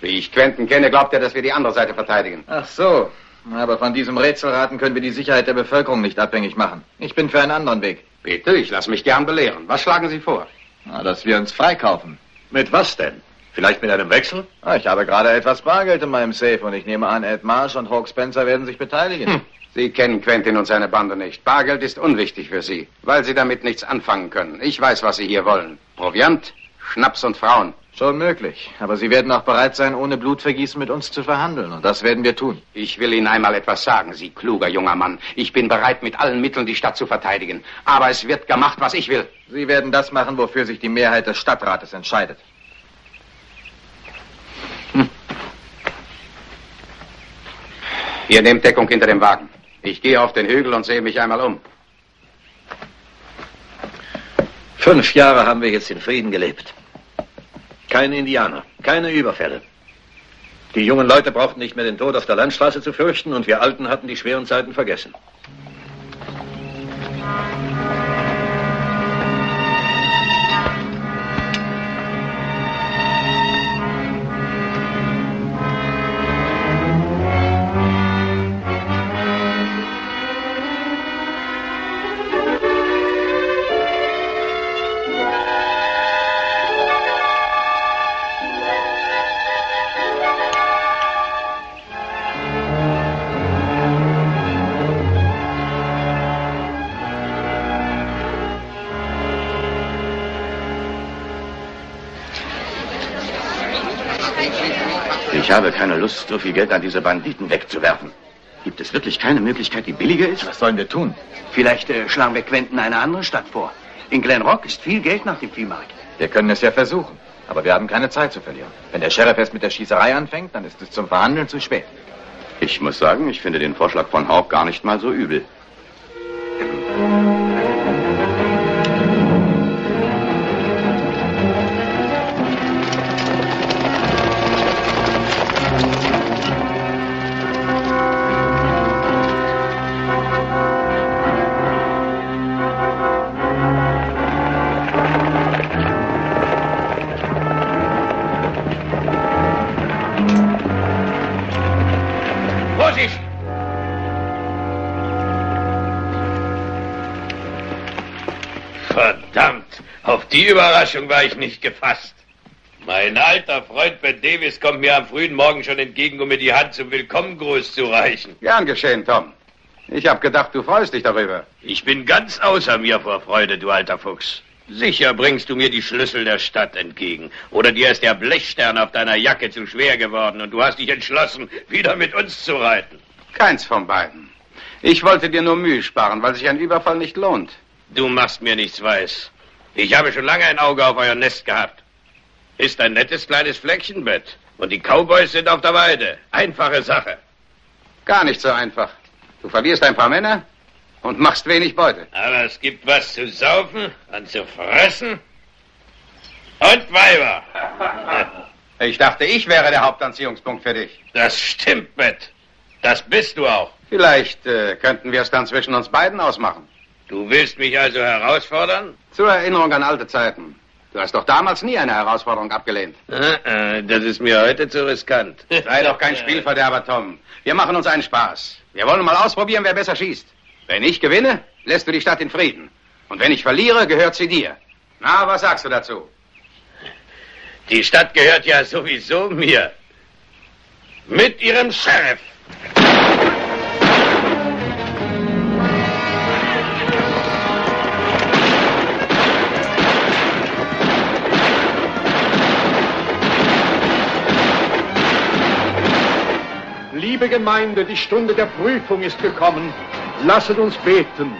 Wie ich Quentin kenne, glaubt er, dass wir die andere Seite verteidigen. Ach so. Aber von diesem Rätselraten können wir die Sicherheit der Bevölkerung nicht abhängig machen. Ich bin für einen anderen Weg. Bitte, ich lasse mich gern belehren. Was schlagen Sie vor? Na, dass wir uns freikaufen. Mit was denn? Vielleicht mit einem Wechsel? Ich habe gerade etwas Bargeld in meinem Safe und ich nehme an, Ed Marsh und Hawk Spencer werden sich beteiligen. Hm. Sie kennen Quentin und seine Bande nicht. Bargeld ist unwichtig für Sie, weil Sie damit nichts anfangen können. Ich weiß, was Sie hier wollen. Proviant, Schnaps und Frauen. Schon möglich. Aber Sie werden auch bereit sein, ohne Blutvergießen mit uns zu verhandeln. Und das werden wir tun. Ich will Ihnen einmal etwas sagen, Sie kluger junger Mann. Ich bin bereit, mit allen Mitteln die Stadt zu verteidigen. Aber es wird gemacht, was ich will. Sie werden das machen, wofür sich die Mehrheit des Stadtrates entscheidet. Ihr nehmt Deckung hinter dem Wagen. Ich gehe auf den Hügel und sehe mich einmal um. Fünf Jahre haben wir jetzt in Frieden gelebt. Keine Indianer, keine Überfälle. Die jungen Leute brauchten nicht mehr den Tod auf der Landstraße zu fürchten und wir Alten hatten die schweren Zeiten vergessen. Ich habe keine Lust, so viel Geld an diese Banditen wegzuwerfen. Gibt es wirklich keine Möglichkeit, die billiger ist? Was sollen wir tun? Vielleicht äh, schlagen wir Quentin eine andere Stadt vor. In Glenrock ist viel Geld nach dem Viehmarkt. Wir können es ja versuchen, aber wir haben keine Zeit zu verlieren. Wenn der Sheriff erst mit der Schießerei anfängt, dann ist es zum Verhandeln zu spät. Ich muss sagen, ich finde den Vorschlag von Haupt gar nicht mal so übel. Die Überraschung war ich nicht gefasst. Mein alter Freund Bert Davis kommt mir am frühen Morgen schon entgegen, um mir die Hand zum Willkommengruß zu reichen. Gern geschehen, Tom. Ich hab gedacht, du freust dich darüber. Ich bin ganz außer mir vor Freude, du alter Fuchs. Sicher bringst du mir die Schlüssel der Stadt entgegen. Oder dir ist der Blechstern auf deiner Jacke zu schwer geworden und du hast dich entschlossen, wieder mit uns zu reiten. Keins von beiden. Ich wollte dir nur Mühe sparen, weil sich ein Überfall nicht lohnt. Du machst mir nichts weiß. Ich habe schon lange ein Auge auf euer Nest gehabt. Ist ein nettes kleines Fleckchenbett. Und die Cowboys sind auf der Weide. Einfache Sache. Gar nicht so einfach. Du verlierst ein paar Männer und machst wenig Beute. Aber es gibt was zu saufen und zu fressen und Weiber. Ich dachte, ich wäre der Hauptanziehungspunkt für dich. Das stimmt, Bett. Das bist du auch. Vielleicht äh, könnten wir es dann zwischen uns beiden ausmachen. Du willst mich also herausfordern? Zur Erinnerung an alte Zeiten. Du hast doch damals nie eine Herausforderung abgelehnt. Das ist mir heute zu riskant. Sei doch kein Spielverderber, Tom. Wir machen uns einen Spaß. Wir wollen mal ausprobieren, wer besser schießt. Wenn ich gewinne, lässt du die Stadt in Frieden. Und wenn ich verliere, gehört sie dir. Na, was sagst du dazu? Die Stadt gehört ja sowieso mir. Mit ihrem Sheriff. Liebe Gemeinde, die Stunde der Prüfung ist gekommen. Lasset uns beten.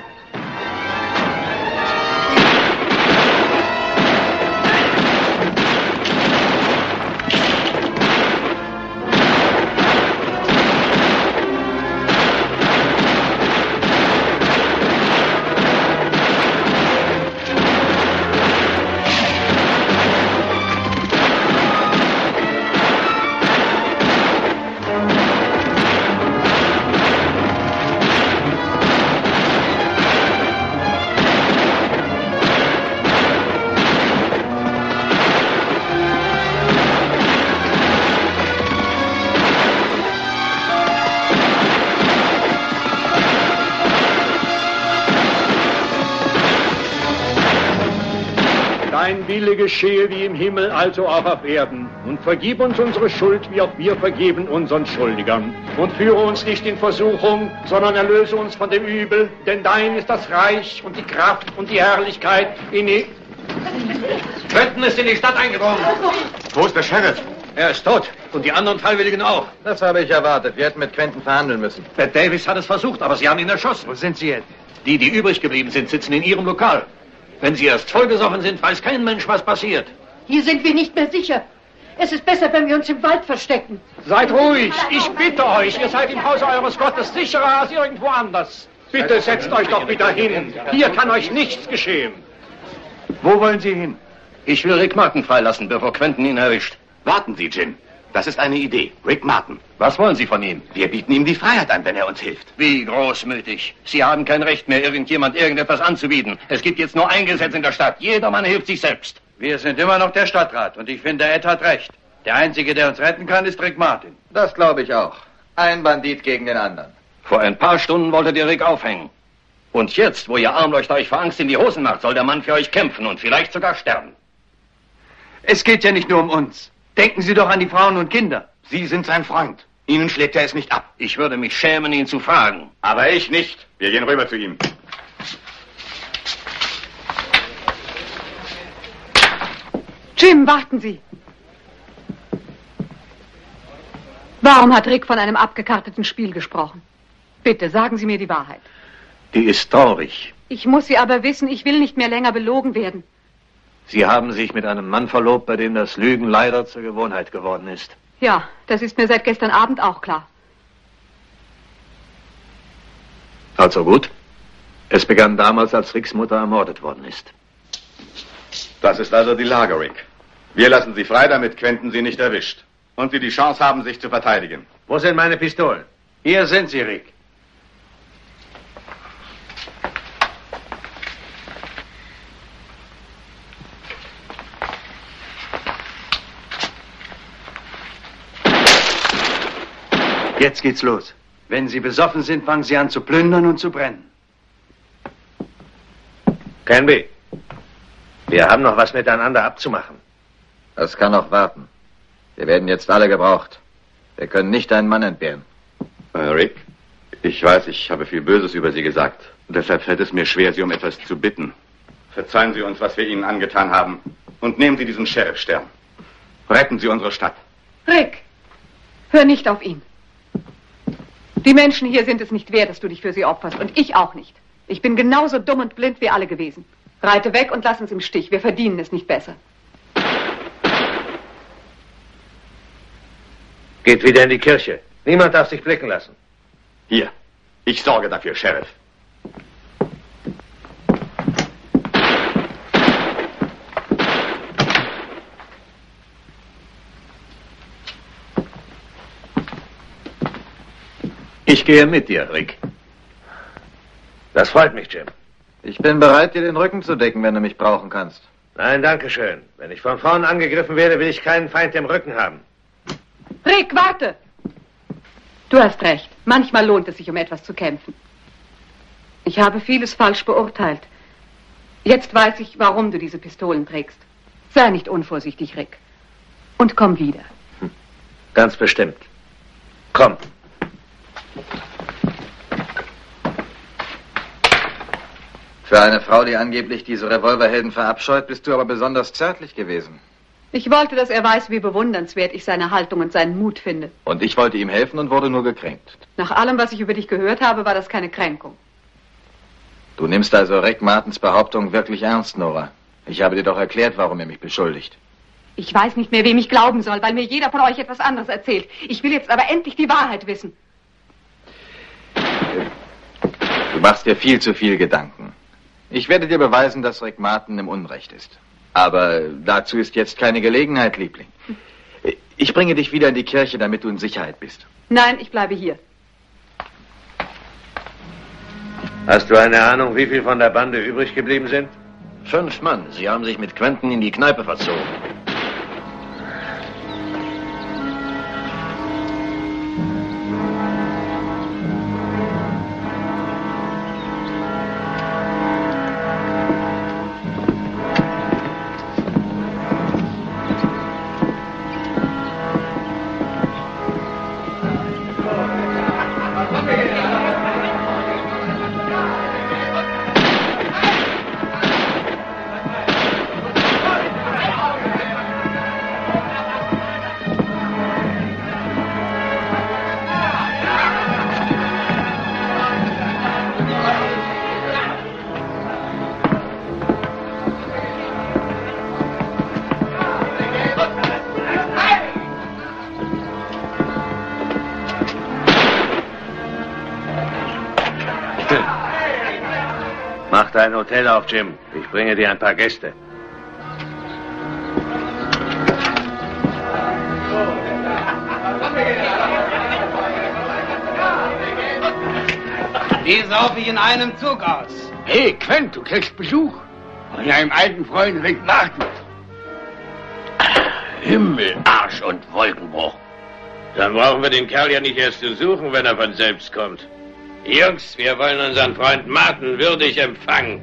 Wille geschehe wie im Himmel, also auch auf Erden. Und vergib uns unsere Schuld, wie auch wir vergeben unseren Schuldigern. Und führe uns nicht in Versuchung, sondern erlöse uns von dem Übel, denn dein ist das Reich und die Kraft und die Herrlichkeit in die... Quentin ist in die Stadt eingedrungen. Wo ist der Sheriff? Er ist tot und die anderen Freiwilligen auch. Das habe ich erwartet. Wir hätten mit Quentin verhandeln müssen. Bert Davis hat es versucht, aber sie haben ihn erschossen. Wo sind sie jetzt? Die, die übrig geblieben sind, sitzen in ihrem Lokal. Wenn Sie erst vollgesoffen sind, weiß kein Mensch, was passiert. Hier sind wir nicht mehr sicher. Es ist besser, wenn wir uns im Wald verstecken. Seid ruhig, ich bitte euch, ihr seid im Hause eures Gottes sicherer als irgendwo anders. Bitte setzt euch doch wieder hin. Hier kann euch nichts geschehen. Wo wollen Sie hin? Ich will Rick Martin freilassen, bevor Quentin ihn erwischt. Warten Sie, Jim. Das ist eine Idee. Rick Martin. Was wollen Sie von ihm? Wir bieten ihm die Freiheit an, wenn er uns hilft. Wie großmütig. Sie haben kein Recht mehr, irgendjemand irgendetwas anzubieten. Es gibt jetzt nur ein Gesetz in der Stadt. Jedermann hilft sich selbst. Wir sind immer noch der Stadtrat und ich finde, Ed hat recht. Der Einzige, der uns retten kann, ist Rick Martin. Das glaube ich auch. Ein Bandit gegen den anderen. Vor ein paar Stunden wolltet ihr Rick aufhängen. Und jetzt, wo ihr Armleuchter euch vor Angst in die Hosen macht, soll der Mann für euch kämpfen und vielleicht sogar sterben. Es geht ja nicht nur um uns. Denken Sie doch an die Frauen und Kinder. Sie sind sein Freund. Ihnen schlägt er es nicht ab. Ich würde mich schämen, ihn zu fragen. Aber ich nicht. Wir gehen rüber zu ihm. Jim, warten Sie. Warum hat Rick von einem abgekarteten Spiel gesprochen? Bitte, sagen Sie mir die Wahrheit. Die ist traurig. Ich muss sie aber wissen, ich will nicht mehr länger belogen werden. Sie haben sich mit einem Mann verlobt, bei dem das Lügen leider zur Gewohnheit geworden ist. Ja, das ist mir seit gestern Abend auch klar. Also gut. Es begann damals, als Ricks Mutter ermordet worden ist. Das ist also die Lage, Rick. Wir lassen Sie frei, damit Quentin Sie nicht erwischt. Und Sie die Chance haben, sich zu verteidigen. Wo sind meine Pistolen? Hier sind sie, Rick. Jetzt geht's los. Wenn Sie besoffen sind, fangen Sie an zu plündern und zu brennen. Canby, wir haben noch was miteinander abzumachen. Das kann noch warten. Wir werden jetzt alle gebraucht. Wir können nicht einen Mann entbehren. Äh, Rick, ich weiß, ich habe viel Böses über Sie gesagt. Deshalb fällt es mir schwer, Sie um etwas zu bitten. Verzeihen Sie uns, was wir Ihnen angetan haben. Und nehmen Sie diesen Sheriff-Stern. Retten Sie unsere Stadt. Rick, hör nicht auf ihn. Die Menschen hier sind es nicht wert, dass du dich für sie opferst. Und ich auch nicht. Ich bin genauso dumm und blind wie alle gewesen. Reite weg und lass uns im Stich. Wir verdienen es nicht besser. Geht wieder in die Kirche. Niemand darf sich blicken lassen. Hier. Ich sorge dafür, Sheriff. Ich gehe mit dir, Rick. Das freut mich, Jim. Ich bin bereit, dir den Rücken zu decken, wenn du mich brauchen kannst. Nein, danke schön. Wenn ich von vorn angegriffen werde, will ich keinen Feind im Rücken haben. Rick, warte! Du hast recht. Manchmal lohnt es sich, um etwas zu kämpfen. Ich habe vieles falsch beurteilt. Jetzt weiß ich, warum du diese Pistolen trägst. Sei nicht unvorsichtig, Rick. Und komm wieder. Hm. Ganz bestimmt. Komm. Für eine Frau, die angeblich diese Revolverhelden verabscheut, bist du aber besonders zärtlich gewesen. Ich wollte, dass er weiß, wie bewundernswert ich seine Haltung und seinen Mut finde. Und ich wollte ihm helfen und wurde nur gekränkt. Nach allem, was ich über dich gehört habe, war das keine Kränkung. Du nimmst also Rick Martins Behauptung wirklich ernst, Nora. Ich habe dir doch erklärt, warum er mich beschuldigt. Ich weiß nicht mehr, wem ich glauben soll, weil mir jeder von euch etwas anderes erzählt. Ich will jetzt aber endlich die Wahrheit wissen. Du machst dir viel zu viel Gedanken. Ich werde dir beweisen, dass Rick Martin im Unrecht ist. Aber dazu ist jetzt keine Gelegenheit, Liebling. Ich bringe dich wieder in die Kirche, damit du in Sicherheit bist. Nein, ich bleibe hier. Hast du eine Ahnung, wie viel von der Bande übrig geblieben sind? Fünf Mann. Sie haben sich mit Quentin in die Kneipe verzogen. Dein Hotel auf, Jim. Ich bringe dir ein paar Gäste. Die saufe ich in einem Zug aus. Hey, Quent, du kriegst Besuch. Von deinem alten Freund Rick Martin. Himmel, Arsch und Wolkenbruch. Dann brauchen wir den Kerl ja nicht erst zu suchen, wenn er von selbst kommt. Jungs, wir wollen unseren Freund Martin würdig empfangen.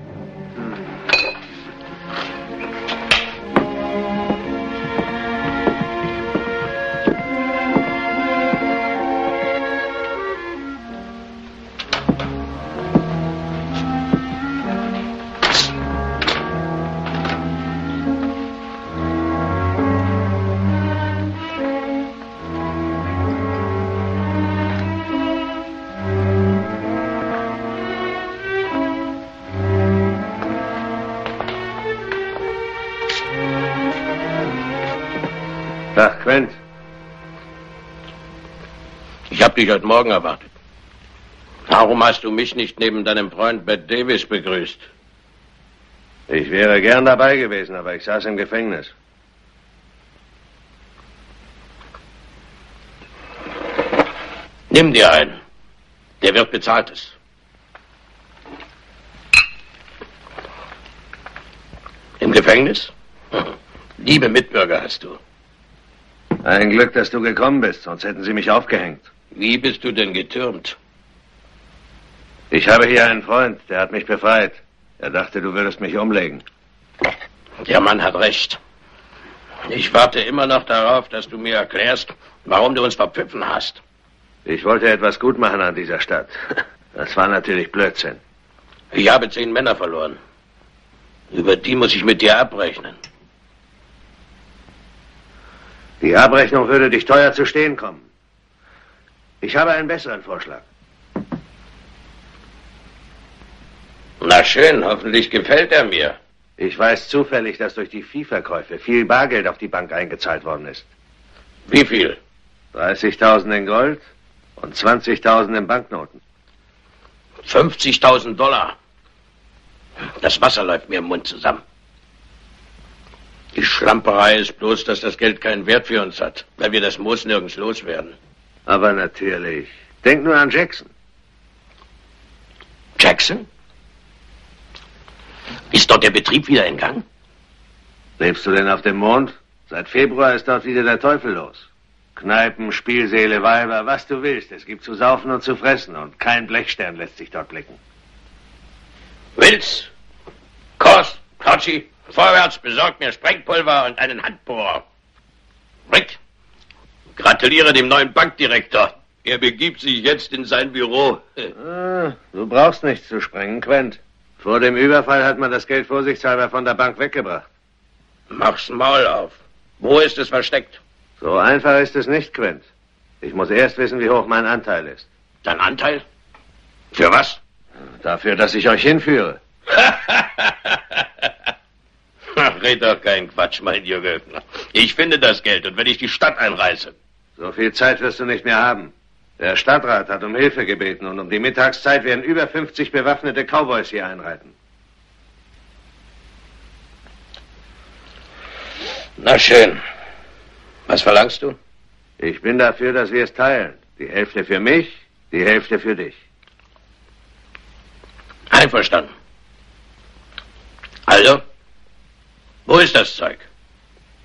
Ich habe dich heute Morgen erwartet. Warum hast du mich nicht neben deinem Freund Bert Davis begrüßt? Ich wäre gern dabei gewesen, aber ich saß im Gefängnis. Nimm dir einen. Der Wirt bezahlt es. Im Gefängnis? Liebe Mitbürger hast du. Ein Glück, dass du gekommen bist, sonst hätten sie mich aufgehängt. Wie bist du denn getürmt? Ich habe hier einen Freund, der hat mich befreit. Er dachte, du würdest mich umlegen. Der Mann hat recht. Ich warte immer noch darauf, dass du mir erklärst, warum du uns verpfiffen hast. Ich wollte etwas gut machen an dieser Stadt. Das war natürlich Blödsinn. Ich habe zehn Männer verloren. Über die muss ich mit dir abrechnen. Die Abrechnung würde dich teuer zu stehen kommen. Ich habe einen besseren Vorschlag. Na schön, hoffentlich gefällt er mir. Ich weiß zufällig, dass durch die Viehverkäufe viel Bargeld auf die Bank eingezahlt worden ist. Wie viel? dreißigtausend in Gold und zwanzigtausend in Banknoten. fünfzigtausend Dollar. Das Wasser läuft mir im Mund zusammen. Die Schlamperei ist bloß, dass das Geld keinen Wert für uns hat, weil wir das Moos nirgends loswerden. Aber natürlich. Denk nur an Jackson. Jackson? Ist dort der Betrieb wieder in Gang? Lebst du denn auf dem Mond? Seit Februar ist dort wieder der Teufel los. Kneipen, Spielsäle, Weiber, was du willst. Es gibt zu saufen und zu fressen und kein Blechstern lässt sich dort blicken. Will's? Kurs, Crouchy, vorwärts, besorgt mir Sprengpulver und einen Handbohrer. Rick, gratuliere dem neuen Bankdirektor. Er begibt sich jetzt in sein Büro. Ah, du brauchst nichts zu sprengen, Quent. Vor dem Überfall hat man das Geld vorsichtshalber von der Bank weggebracht. Mach's Maul auf. Wo ist es versteckt? So einfach ist es nicht, Quent. Ich muss erst wissen, wie hoch mein Anteil ist. Dein Anteil? Für was? Dafür, dass ich euch hinführe. Ach, red doch keinen Quatsch, mein Junge. Ich finde das Geld und wenn ich die Stadt einreiße. So viel Zeit wirst du nicht mehr haben. Der Stadtrat hat um Hilfe gebeten und um die Mittagszeit werden über fünfzig bewaffnete Cowboys hier einreiten. Na schön. Was verlangst du? Ich bin dafür, dass wir es teilen. Die Hälfte für mich, die Hälfte für dich. Einverstanden. Also, wo ist das Zeug?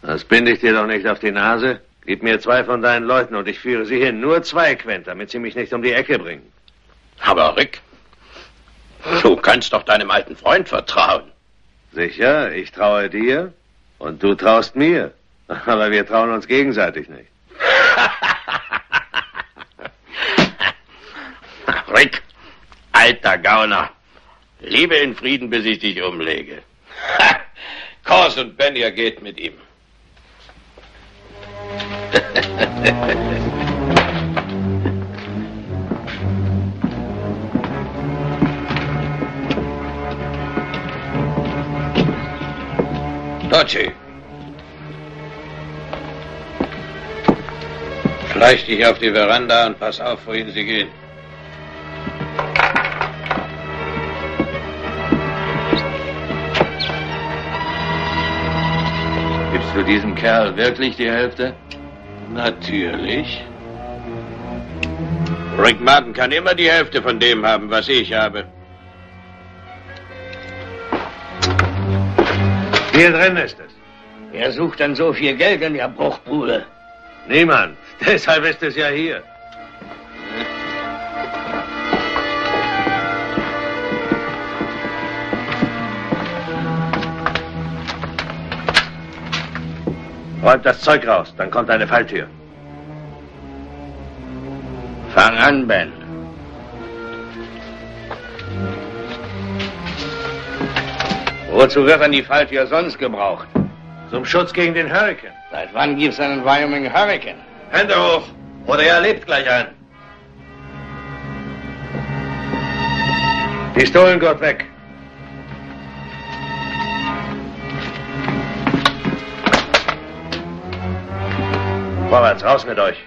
Das binde ich dir doch nicht auf die Nase. Gib mir zwei von deinen Leuten und ich führe sie hin. Nur zwei, Quent, damit sie mich nicht um die Ecke bringen. Aber Rick, du kannst doch deinem alten Freund vertrauen. Sicher, ich traue dir und du traust mir. Aber wir trauen uns gegenseitig nicht. Rick, alter Gauner, lebe in Frieden, bis ich dich umlege. Kors und Ben, ihr geht mit ihm. Dodgy. Schleich dich auf die Veranda und pass auf, wohin sie gehen. Gibst du diesem Kerl wirklich die Hälfte? Natürlich. Rick Martin kann immer die Hälfte von dem haben, was ich habe. Hier drin ist es. Wer sucht dann so viel Geld in der Bruchbude? Niemand. Deshalb ist es ja hier. Räumt das Zeug raus, dann kommt eine Falltür. Fang an, Ben. Wozu wird denn die Falltür sonst gebraucht? Zum Schutz gegen den Hurrikan. Seit wann gibt's einen Wyoming Hurrikan? Hände hoch, oder er lebt gleich ein. Pistolengurt weg. Vorwärts, raus mit euch.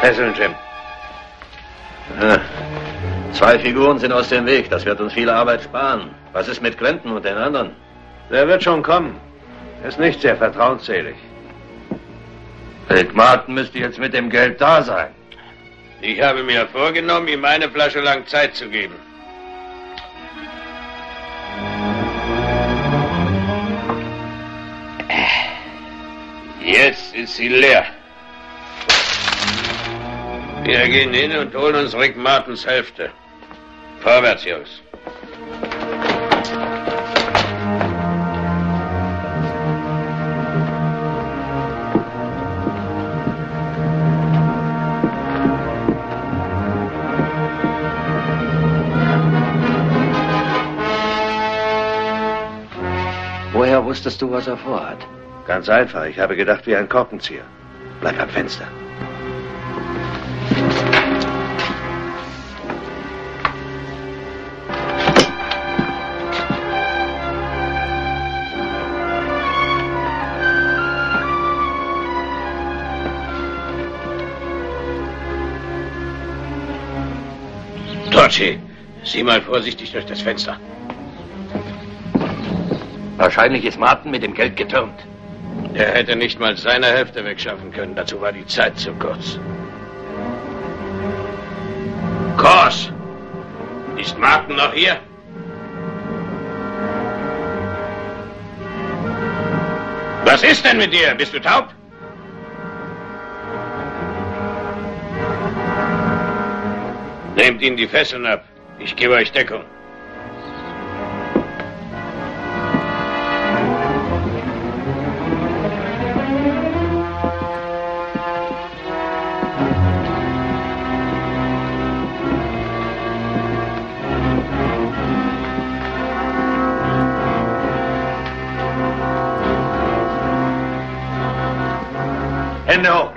Fesseln, Jim. Ja. Zwei Figuren sind aus dem Weg. Das wird uns viel Arbeit sparen. Was ist mit Quentin und den anderen? Der wird schon kommen. Er ist nicht sehr vertrauensselig. Rick Martin müsste jetzt mit dem Geld da sein. Ich habe mir vorgenommen, ihm eine Flasche lang Zeit zu geben. Jetzt ist sie leer. Wir gehen hin und holen uns Rick Martins Hälfte. Vorwärts, Jungs. Woher wusstest du, was er vorhat? Ganz einfach. Ich habe gedacht, wie ein Korkenzieher. Bleib am Fenster. Dodgy, sieh mal vorsichtig durch das Fenster. Wahrscheinlich ist Martin mit dem Geld getürmt. Er hätte nicht mal seine Hälfte wegschaffen können. Dazu war die Zeit zu kurz. Kors! Ist Martin noch hier? Was ist denn mit dir? Bist du taub? Nehmt ihnen die Fesseln ab. Ich gebe euch Deckung. Hände hoch.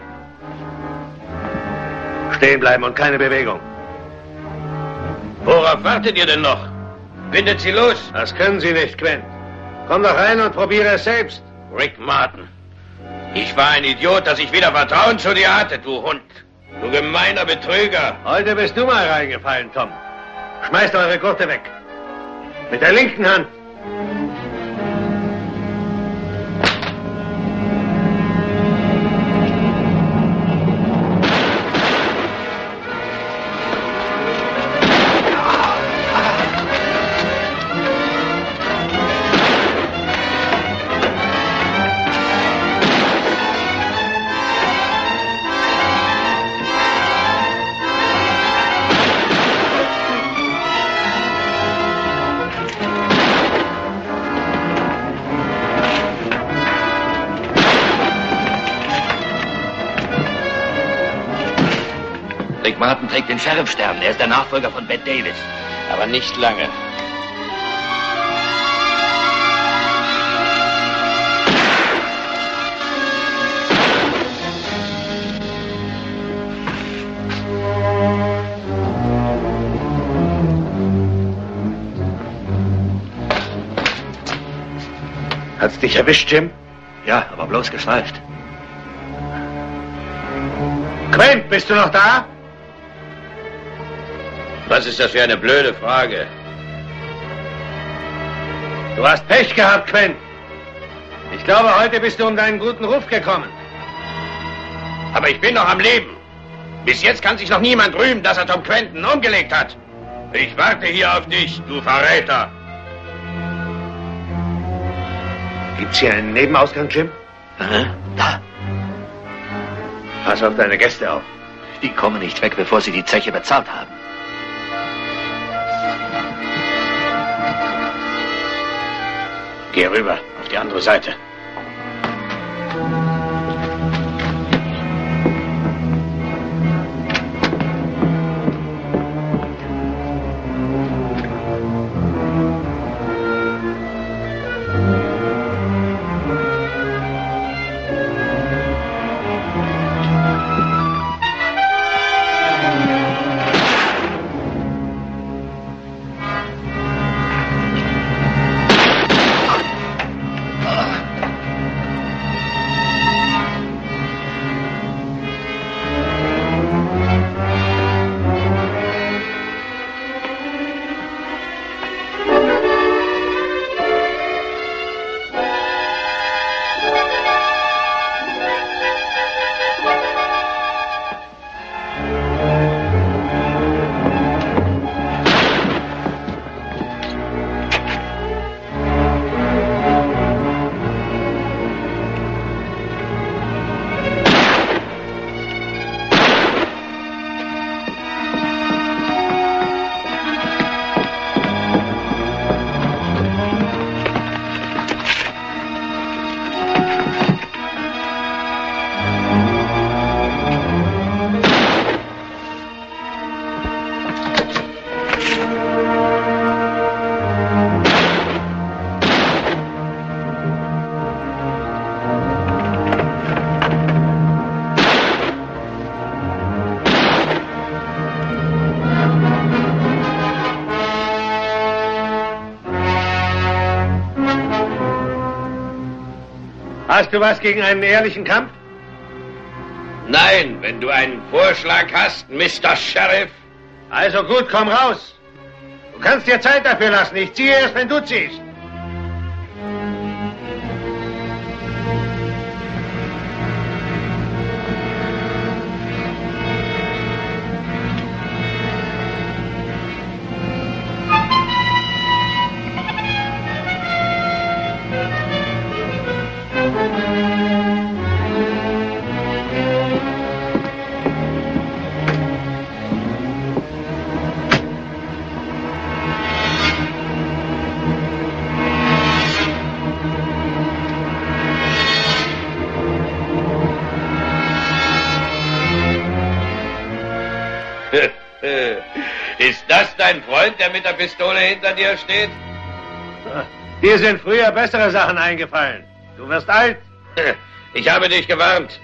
Stehen bleiben und keine Bewegung. Worauf wartet ihr denn noch? Bindet sie los. Das können Sie nicht, Quentin. Komm doch rein und probiere es selbst. Rick Martin, ich war ein Idiot, dass ich wieder Vertrauen zu dir hatte, du Hund. Du gemeiner Betrüger. Heute bist du mal reingefallen, Tom. Schmeißt eure Gurte weg. Mit der linken Hand. Martin trägt den Sheriffstern. Er ist der Nachfolger von Bert Davis. Aber nicht lange. Hat's dich erwischt, Jim? Ja, aber bloß geschnallt. Quint, bist du noch da? Was ist das für eine blöde Frage? Du hast Pech gehabt, Quentin. Ich glaube, heute bist du um deinen guten Ruf gekommen. Aber ich bin noch am Leben. Bis jetzt kann sich noch niemand rühmen, dass er Tom Quentin umgelegt hat. Ich warte hier auf dich, du Verräter. Gibt's hier einen Nebenausgang, Jim? Aha, da. Pass auf deine Gäste auf. Die kommen nicht weg, bevor sie die Zeche bezahlt haben. Geh rüber, auf die andere Seite. Hast du was gegen einen ehrlichen Kampf? Nein, wenn du einen Vorschlag hast, Mister Sheriff. Also gut, komm raus. Du kannst dir Zeit dafür lassen. Ich ziehe erst, wenn du ziehst. Ist das dein Freund, der mit der Pistole hinter dir steht? Dir sind früher bessere Sachen eingefallen. Du wirst alt. Ich habe dich gewarnt.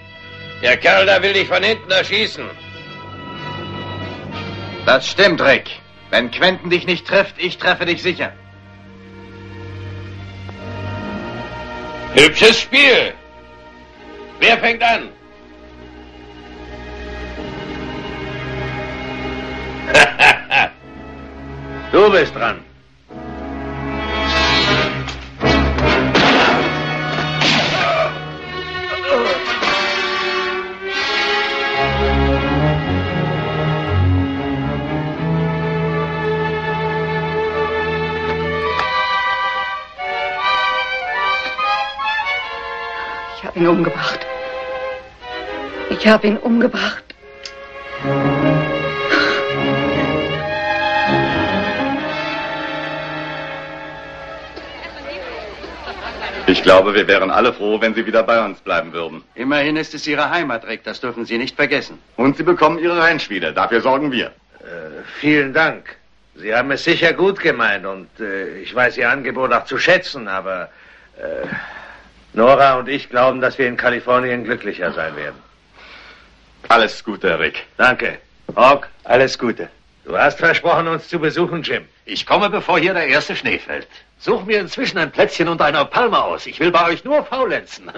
Der Kerl da will dich von hinten erschießen. Das stimmt, Rick. Wenn Quentin dich nicht trifft, ich treffe dich sicher. Hübsches Spiel. Wer fängt an? Du bist dran. Ich habe ihn umgebracht. Ich habe ihn umgebracht. Ich glaube, wir wären alle froh, wenn Sie wieder bei uns bleiben würden. Immerhin ist es Ihre Heimat, Rick. Das dürfen Sie nicht vergessen. Und Sie bekommen Ihre Ranch wieder. Dafür sorgen wir. Äh, vielen Dank. Sie haben es sicher gut gemeint und äh, ich weiß Ihr Angebot auch zu schätzen, aber äh, Nora und ich glauben, dass wir in Kalifornien glücklicher sein werden. Alles Gute, Rick. Danke. Hawk, alles Gute. Du hast versprochen, uns zu besuchen, Jim. Ich komme, bevor hier der erste Schnee fällt. Such mir inzwischen ein Plätzchen unter einer Palme aus. Ich will bei euch nur faulenzen.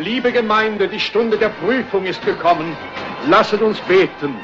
Liebe Gemeinde, die Stunde der Prüfung ist gekommen. Lasset uns beten.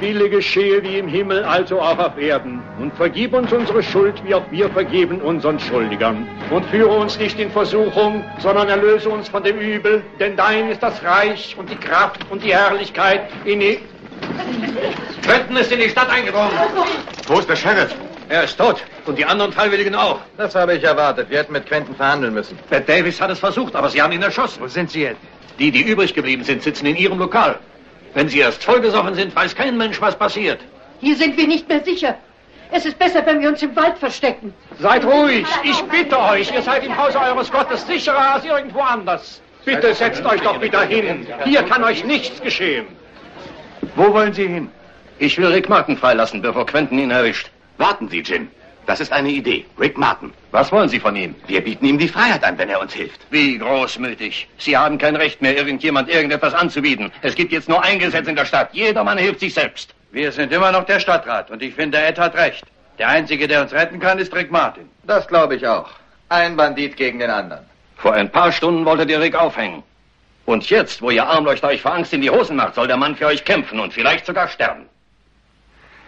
Wille geschehe wie im Himmel, also auch auf Erden. Und vergib uns unsere Schuld, wie auch wir vergeben unseren Schuldigern. Und führe uns nicht in Versuchung, sondern erlöse uns von dem Übel, denn dein ist das Reich und die Kraft und die Herrlichkeit in die... Quentin ist in die Stadt eingedrungen. Wo ist der Sheriff? Er ist tot und die anderen Freiwilligen auch. Das habe ich erwartet. Wir hätten mit Quentin verhandeln müssen. Bert Davis hat es versucht, aber sie haben ihn erschossen. Wo sind sie jetzt? Die, die übrig geblieben sind, sitzen in ihrem Lokal. Wenn sie erst vollgesoffen sind, weiß kein Mensch, was passiert. Hier sind wir nicht mehr sicher. Es ist besser, wenn wir uns im Wald verstecken. Seid ruhig, ich bitte euch, ihr seid im Hause eures Gottes sicherer als irgendwo anders. Bitte setzt euch doch wieder hin. Hier kann euch nichts geschehen. Wo wollen Sie hin? Ich will Rick Martin freilassen, bevor Quentin ihn erwischt. Warten Sie, Jim. Das ist eine Idee. Rick Martin. Was wollen Sie von ihm? Wir bieten ihm die Freiheit an, wenn er uns hilft. Wie großmütig. Sie haben kein Recht mehr, irgendjemand irgendetwas anzubieten. Es gibt jetzt nur ein Gesetz in der Stadt. Jedermann hilft sich selbst. Wir sind immer noch der Stadtrat und ich finde, Ed hat recht. Der Einzige, der uns retten kann, ist Rick Martin. Das glaube ich auch. Ein Bandit gegen den anderen. Vor ein paar Stunden wolltet ihr Rick aufhängen. Und jetzt, wo ihr Armleuchter euch vor Angst in die Hosen macht, soll der Mann für euch kämpfen und vielleicht sogar sterben.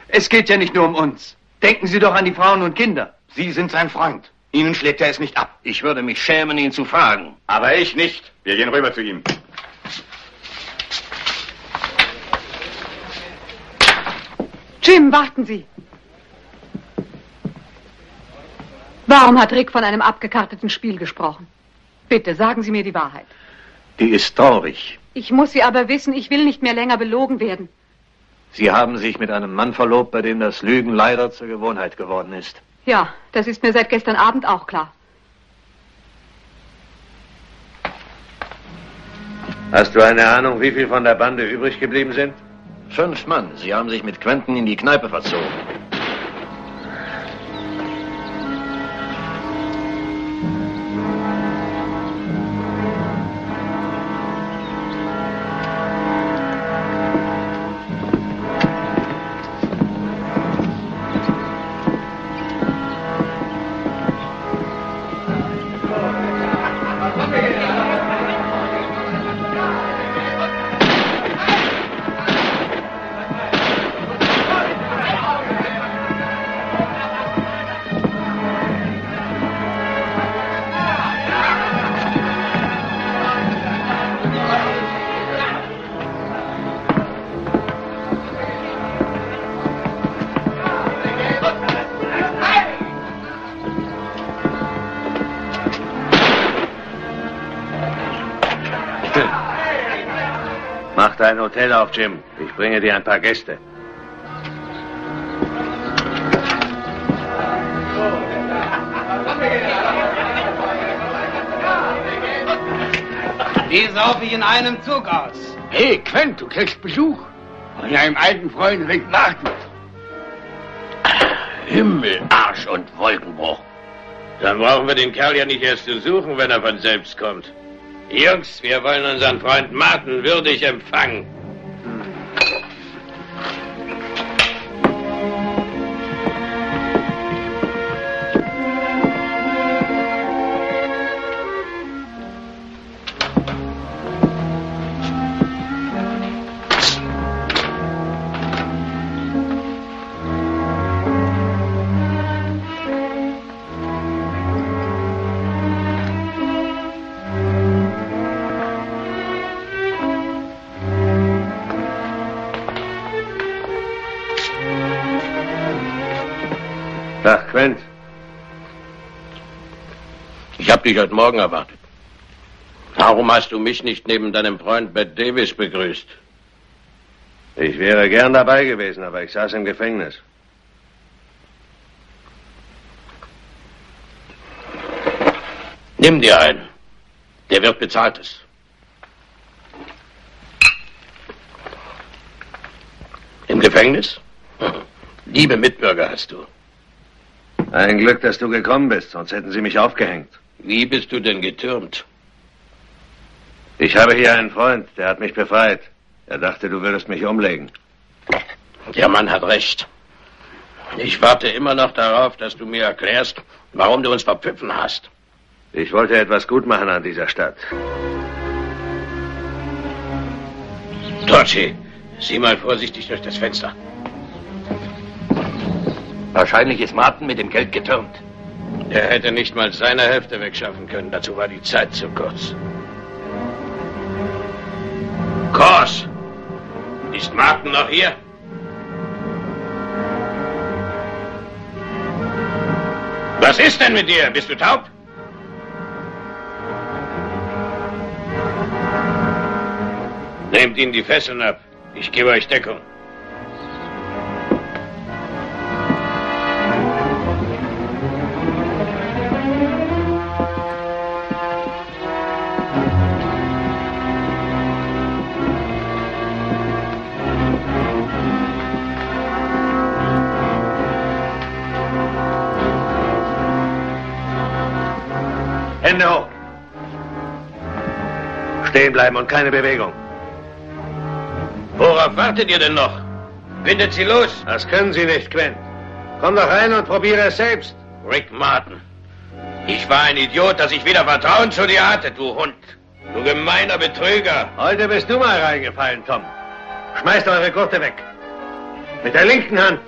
Es geht ja nicht nur um uns. Denken Sie doch an die Frauen und Kinder. Sie sind sein Freund. Ihnen schlägt er es nicht ab. Ich würde mich schämen, ihn zu fragen. Aber ich nicht. Wir gehen rüber zu ihm. Jim, warten Sie. Warum hat Rick von einem abgekarteten Spiel gesprochen? Bitte, sagen Sie mir die Wahrheit. Die ist traurig. Ich muss sie aber wissen, ich will nicht mehr länger belogen werden. Sie haben sich mit einem Mann verlobt, bei dem das Lügen leider zur Gewohnheit geworden ist. Ja, das ist mir seit gestern Abend auch klar. Hast du eine Ahnung, wie viel von der Bande übrig geblieben sind? Fünf Mann. Sie haben sich mit Quentin in die Kneipe verzogen. Ein Hotel auf, Jim. Ich bringe dir ein paar Gäste. Die saufe ich in einem Zug aus. Hey, Quent, du kriegst Besuch. Von deinem alten Freund Rick Martin. Himmel, Arsch und Wolkenbruch. Dann brauchen wir den Kerl ja nicht erst zu suchen, wenn er von selbst kommt. Jungs, wir wollen unseren Freund Martin würdig empfangen. Ich habe dich heute Morgen erwartet. Warum hast du mich nicht neben deinem Freund Bert Davis begrüßt? Ich wäre gern dabei gewesen, aber ich saß im Gefängnis. Nimm dir einen. Der Wirt bezahlt es. Im Gefängnis? Liebe Mitbürger hast du. Ein Glück, dass du gekommen bist, sonst hätten sie mich aufgehängt. Wie bist du denn getürmt? Ich habe hier einen Freund, der hat mich befreit. Er dachte, du würdest mich umlegen. Der Mann hat recht. Ich warte immer noch darauf, dass du mir erklärst, warum du uns verpfiffen hast. Ich wollte etwas gut machen an dieser Stadt. Dorothy, sieh mal vorsichtig durch das Fenster. Wahrscheinlich ist Martin mit dem Geld getürmt. Er hätte nicht mal seine Hälfte wegschaffen können. Dazu war die Zeit zu kurz. Kors! Ist Martin noch hier? Was ist denn mit dir? Bist du taub? Nehmt ihn die Fesseln ab. Ich gebe euch Deckung. Hände hoch. Stehen bleiben und keine Bewegung. Worauf wartet ihr denn noch? Bindet sie los. Das können Sie nicht, Quint. Komm doch rein und probiere es selbst. Rick Martin, ich war ein Idiot, dass ich wieder Vertrauen zu dir hatte, du Hund. Du gemeiner Betrüger. Heute bist du mal reingefallen, Tom. Schmeißt eure Gurte weg. Mit der linken Hand.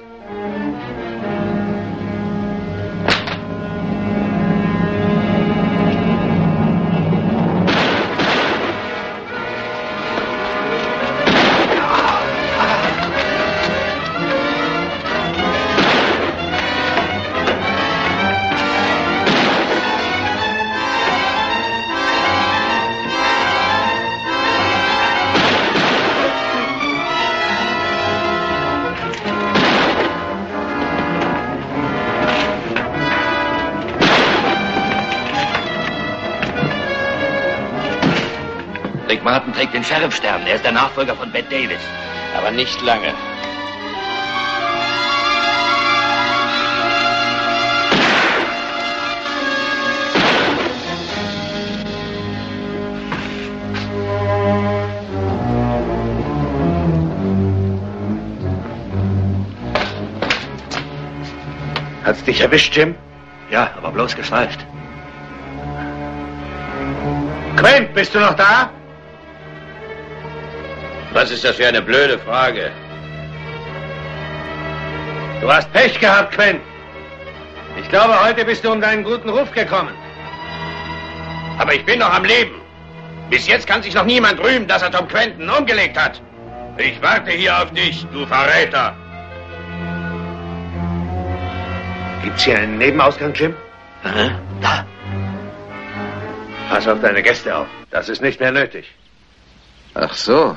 Rick Martin trägt den Sheriffstern. Er ist der Nachfolger von Bert Davis. Aber nicht lange. Hat's dich erwischt, Jim? Ja, aber bloß geschleift. Quentin, bist du noch da? Was ist das für eine blöde Frage? Du hast Pech gehabt, Quentin. Ich glaube, heute bist du um deinen guten Ruf gekommen. Aber ich bin noch am Leben. Bis jetzt kann sich noch niemand rühmen, dass er Tom Quentin umgelegt hat. Ich warte hier auf dich, du Verräter. Gibt's hier einen Nebenausgang, Jim? Aha, da. Pass auf deine Gäste auf. Das ist nicht mehr nötig. Ach so.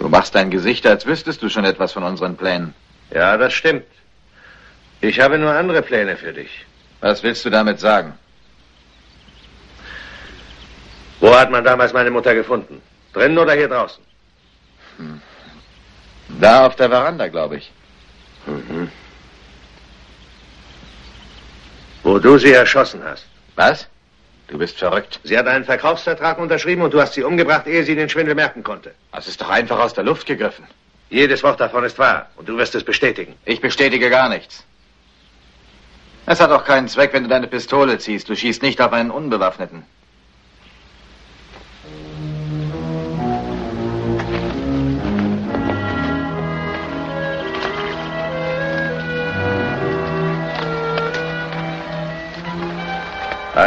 Du machst dein Gesicht, als wüsstest du schon etwas von unseren Plänen. Ja, das stimmt. Ich habe nur andere Pläne für dich. Was willst du damit sagen? Wo hat man damals meine Mutter gefunden? Drinnen oder hier draußen? Hm. Da auf der Veranda, glaube ich. Mhm. Wo du sie erschossen hast. Was? Du bist verrückt. Sie hat einen Verkaufsvertrag unterschrieben und du hast sie umgebracht, ehe sie den Schwindel merken konnte. Das ist doch einfach aus der Luft gegriffen. Jedes Wort davon ist wahr und du wirst es bestätigen. Ich bestätige gar nichts. Es hat auch keinen Zweck, wenn du deine Pistole ziehst. Du schießt nicht auf einen Unbewaffneten.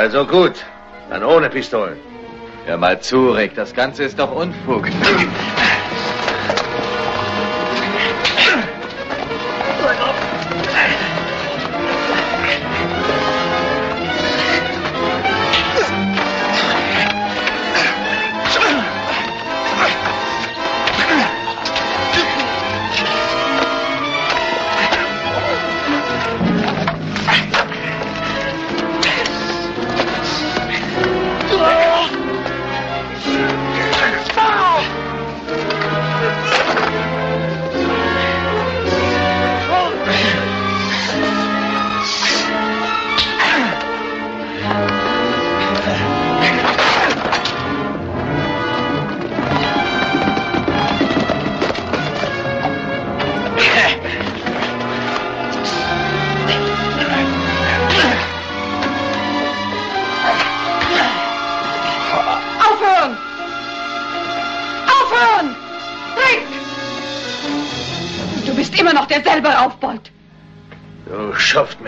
Also gut, dann ohne Pistolen. Hör mal zu, Rick, das Ganze ist doch Unfug.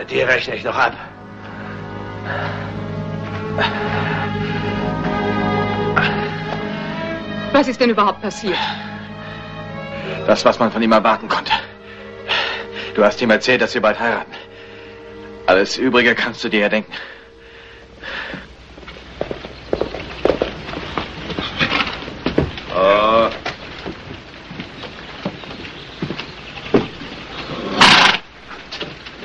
Die rechne ich noch ab. Was ist denn überhaupt passiert? Das, was man von ihm erwarten konnte. Du hast ihm erzählt, dass wir bald heiraten. Alles Übrige kannst du dir erdenken. Oh.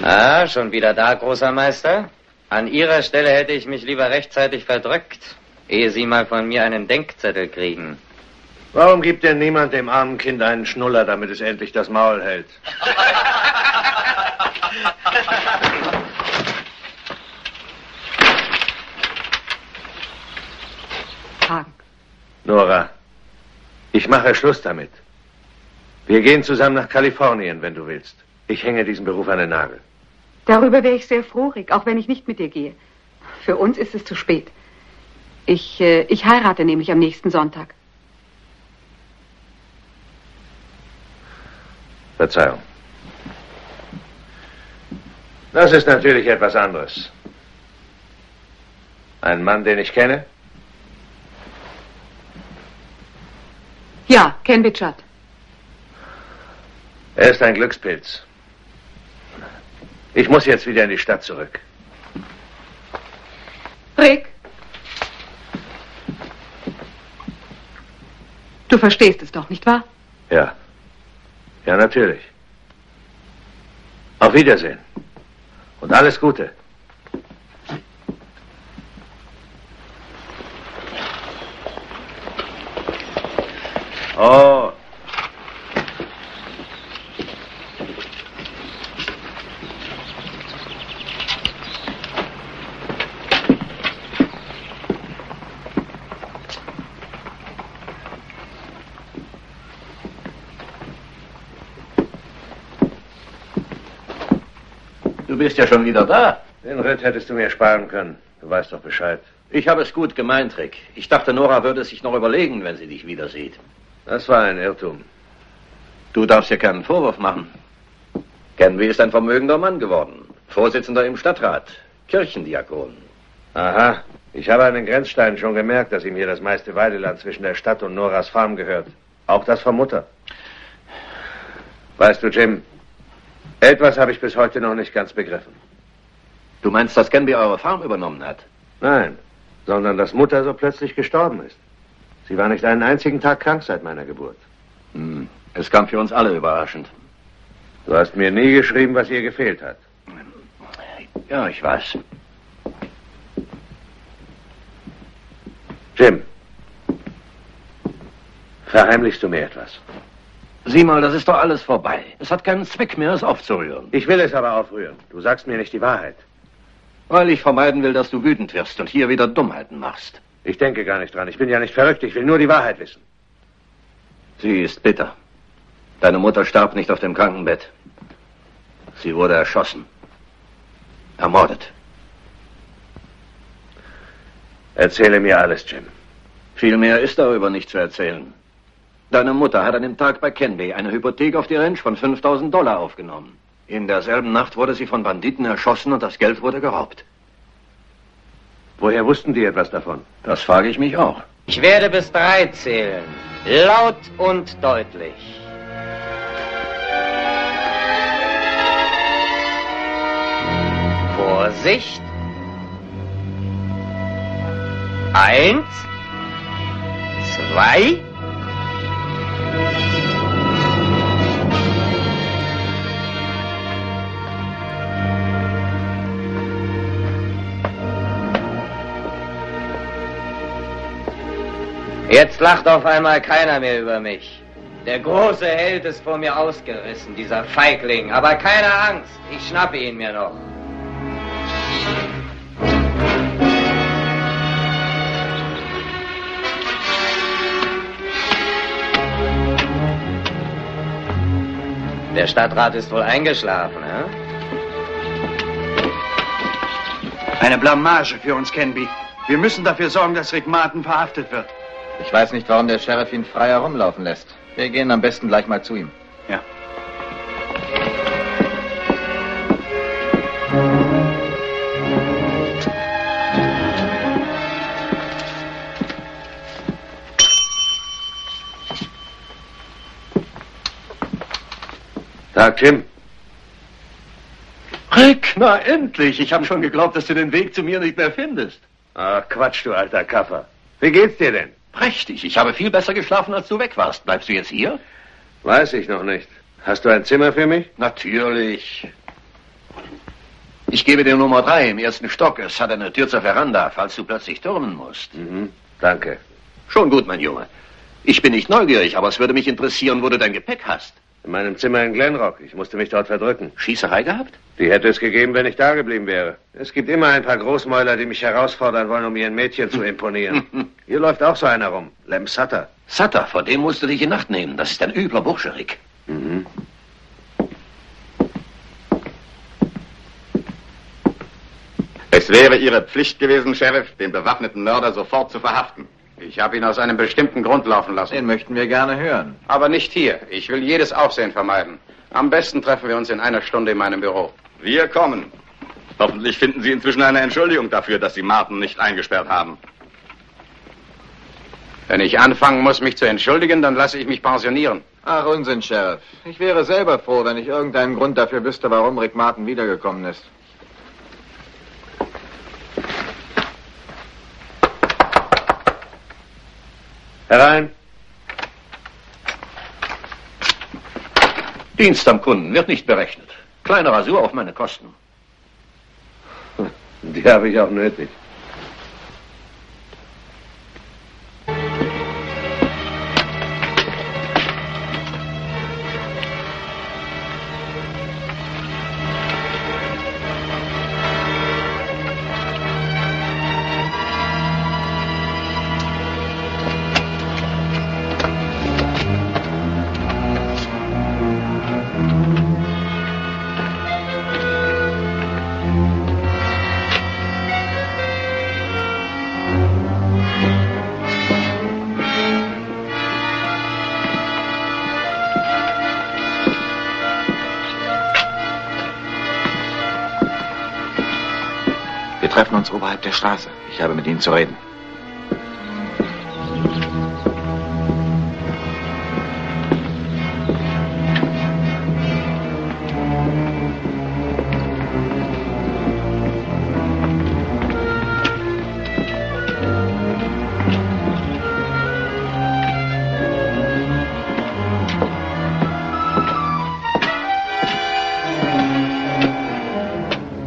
Ah, schon wieder da, großer Meister. An Ihrer Stelle hätte ich mich lieber rechtzeitig verdrückt, ehe Sie mal von mir einen Denkzettel kriegen. Warum gibt denn niemand dem armen Kind einen Schnuller, damit es endlich das Maul hält? Hagen. Nora, ich mache Schluss damit. Wir gehen zusammen nach Kalifornien, wenn du willst. Ich hänge diesen Beruf an den Nagel. Darüber wäre ich sehr froh, Rick, auch wenn ich nicht mit dir gehe. Für uns ist es zu spät. Ich, äh, ich heirate nämlich am nächsten Sonntag. Verzeihung. Das ist natürlich etwas anderes. Ein Mann, den ich kenne? Ja, Ken Witchard. Er ist ein Glückspilz. Ich muss jetzt wieder in die Stadt zurück. Rick. Du verstehst es doch, nicht wahr? Ja. Ja, natürlich. Auf Wiedersehen. Und alles Gute. Oh. Du bist ja schon wieder da. Den Ritt hättest du mir sparen können. Du weißt doch Bescheid. Ich habe es gut gemeint, Rick. Ich dachte, Nora würde es sich noch überlegen, wenn sie dich wieder sieht. Das war ein Irrtum. Du darfst dir keinen Vorwurf machen. Canby ist ein vermögender Mann geworden. Vorsitzender im Stadtrat. Kirchendiakon. Aha. Ich habe an den Grenzsteinen schon gemerkt, dass ihm hier das meiste Weideland zwischen der Stadt und Noras Farm gehört. Auch das von Mutter. Weißt du, Jim, etwas habe ich bis heute noch nicht ganz begriffen. Du meinst, dass Canby eure Farm übernommen hat? Nein, sondern dass Mutter so plötzlich gestorben ist. Sie war nicht einen einzigen Tag krank seit meiner Geburt. Hm. Es kam für uns alle überraschend. Du hast mir nie geschrieben, was ihr gefehlt hat. Ja, ich weiß. Jim, verheimlichst du mir etwas? Sieh mal, das ist doch alles vorbei. Es hat keinen Zweck mehr, es aufzurühren. Ich will es aber aufrühren. Du sagst mir nicht die Wahrheit. Weil ich vermeiden will, dass du wütend wirst und hier wieder Dummheiten machst. Ich denke gar nicht dran. Ich bin ja nicht verrückt. Ich will nur die Wahrheit wissen. Sie ist bitter. Deine Mutter starb nicht auf dem Krankenbett. Sie wurde erschossen. Ermordet. Erzähle mir alles, Jim. Viel mehr ist darüber nicht zu erzählen. Deine Mutter hat an dem Tag bei Canby eine Hypothek auf die Ranch von fünftausend Dollar aufgenommen. In derselben Nacht wurde sie von Banditen erschossen und das Geld wurde geraubt. Woher wussten die etwas davon? Das frage ich mich auch. Ich werde bis drei zählen. Laut und deutlich. Vorsicht. Eins. Zwei. Jetzt lacht auf einmal keiner mehr über mich. Der große Held ist vor mir ausgerissen, dieser Feigling. Aber keine Angst, ich schnappe ihn mir noch. Der Stadtrat ist wohl eingeschlafen, ne? Eine Blamage für uns, Canby. Wir müssen dafür sorgen, dass Rick Martin verhaftet wird. Ich weiß nicht, warum der Sheriff ihn frei herumlaufen lässt. Wir gehen am besten gleich mal zu ihm. Ja. Tag, Jim. Rick, na endlich. Ich habe schon geglaubt, dass du den Weg zu mir nicht mehr findest. Ach, Quatsch, du alter Kaffer. Wie geht's dir denn? Richtig, ich habe viel besser geschlafen, als du weg warst. Bleibst du jetzt hier? Weiß ich noch nicht. Hast du ein Zimmer für mich? Natürlich. Ich gebe dir Nummer drei im ersten Stock. Es hat eine Tür zur Veranda, falls du plötzlich turnen musst. Mhm, danke. Schon gut, mein Junge. Ich bin nicht neugierig, aber es würde mich interessieren, wo du dein Gepäck hast. In meinem Zimmer in Glenrock. Ich musste mich dort verdrücken. Schießerei gehabt? Die hätte es gegeben, wenn ich da geblieben wäre. Es gibt immer ein paar Großmäuler, die mich herausfordern wollen, um ihren Mädchen zu imponieren. Hier läuft auch so einer rum. Lem Sutter. Sutter, vor dem musst du dich in Acht nehmen. Das ist ein übler Bursche, Rick. Mhm. Es wäre Ihre Pflicht gewesen, Sheriff, den bewaffneten Mörder sofort zu verhaften. Ich habe ihn aus einem bestimmten Grund laufen lassen. Den möchten wir gerne hören. Aber nicht hier. Ich will jedes Aufsehen vermeiden. Am besten treffen wir uns in einer Stunde in meinem Büro. Wir kommen. Hoffentlich finden Sie inzwischen eine Entschuldigung dafür, dass Sie Martin nicht eingesperrt haben. Wenn ich anfangen muss, mich zu entschuldigen, dann lasse ich mich pensionieren. Ach, Unsinn, Sheriff. Ich wäre selber froh, wenn ich irgendeinen Grund dafür wüsste, warum Rick Martin wiedergekommen ist. Herein. Dienst am Kunden wird nicht berechnet. Kleine Rasur auf meine Kosten. Die habe ich auch nötig. treffen uns oberhalb der Straße. Ich habe mit Ihnen zu reden.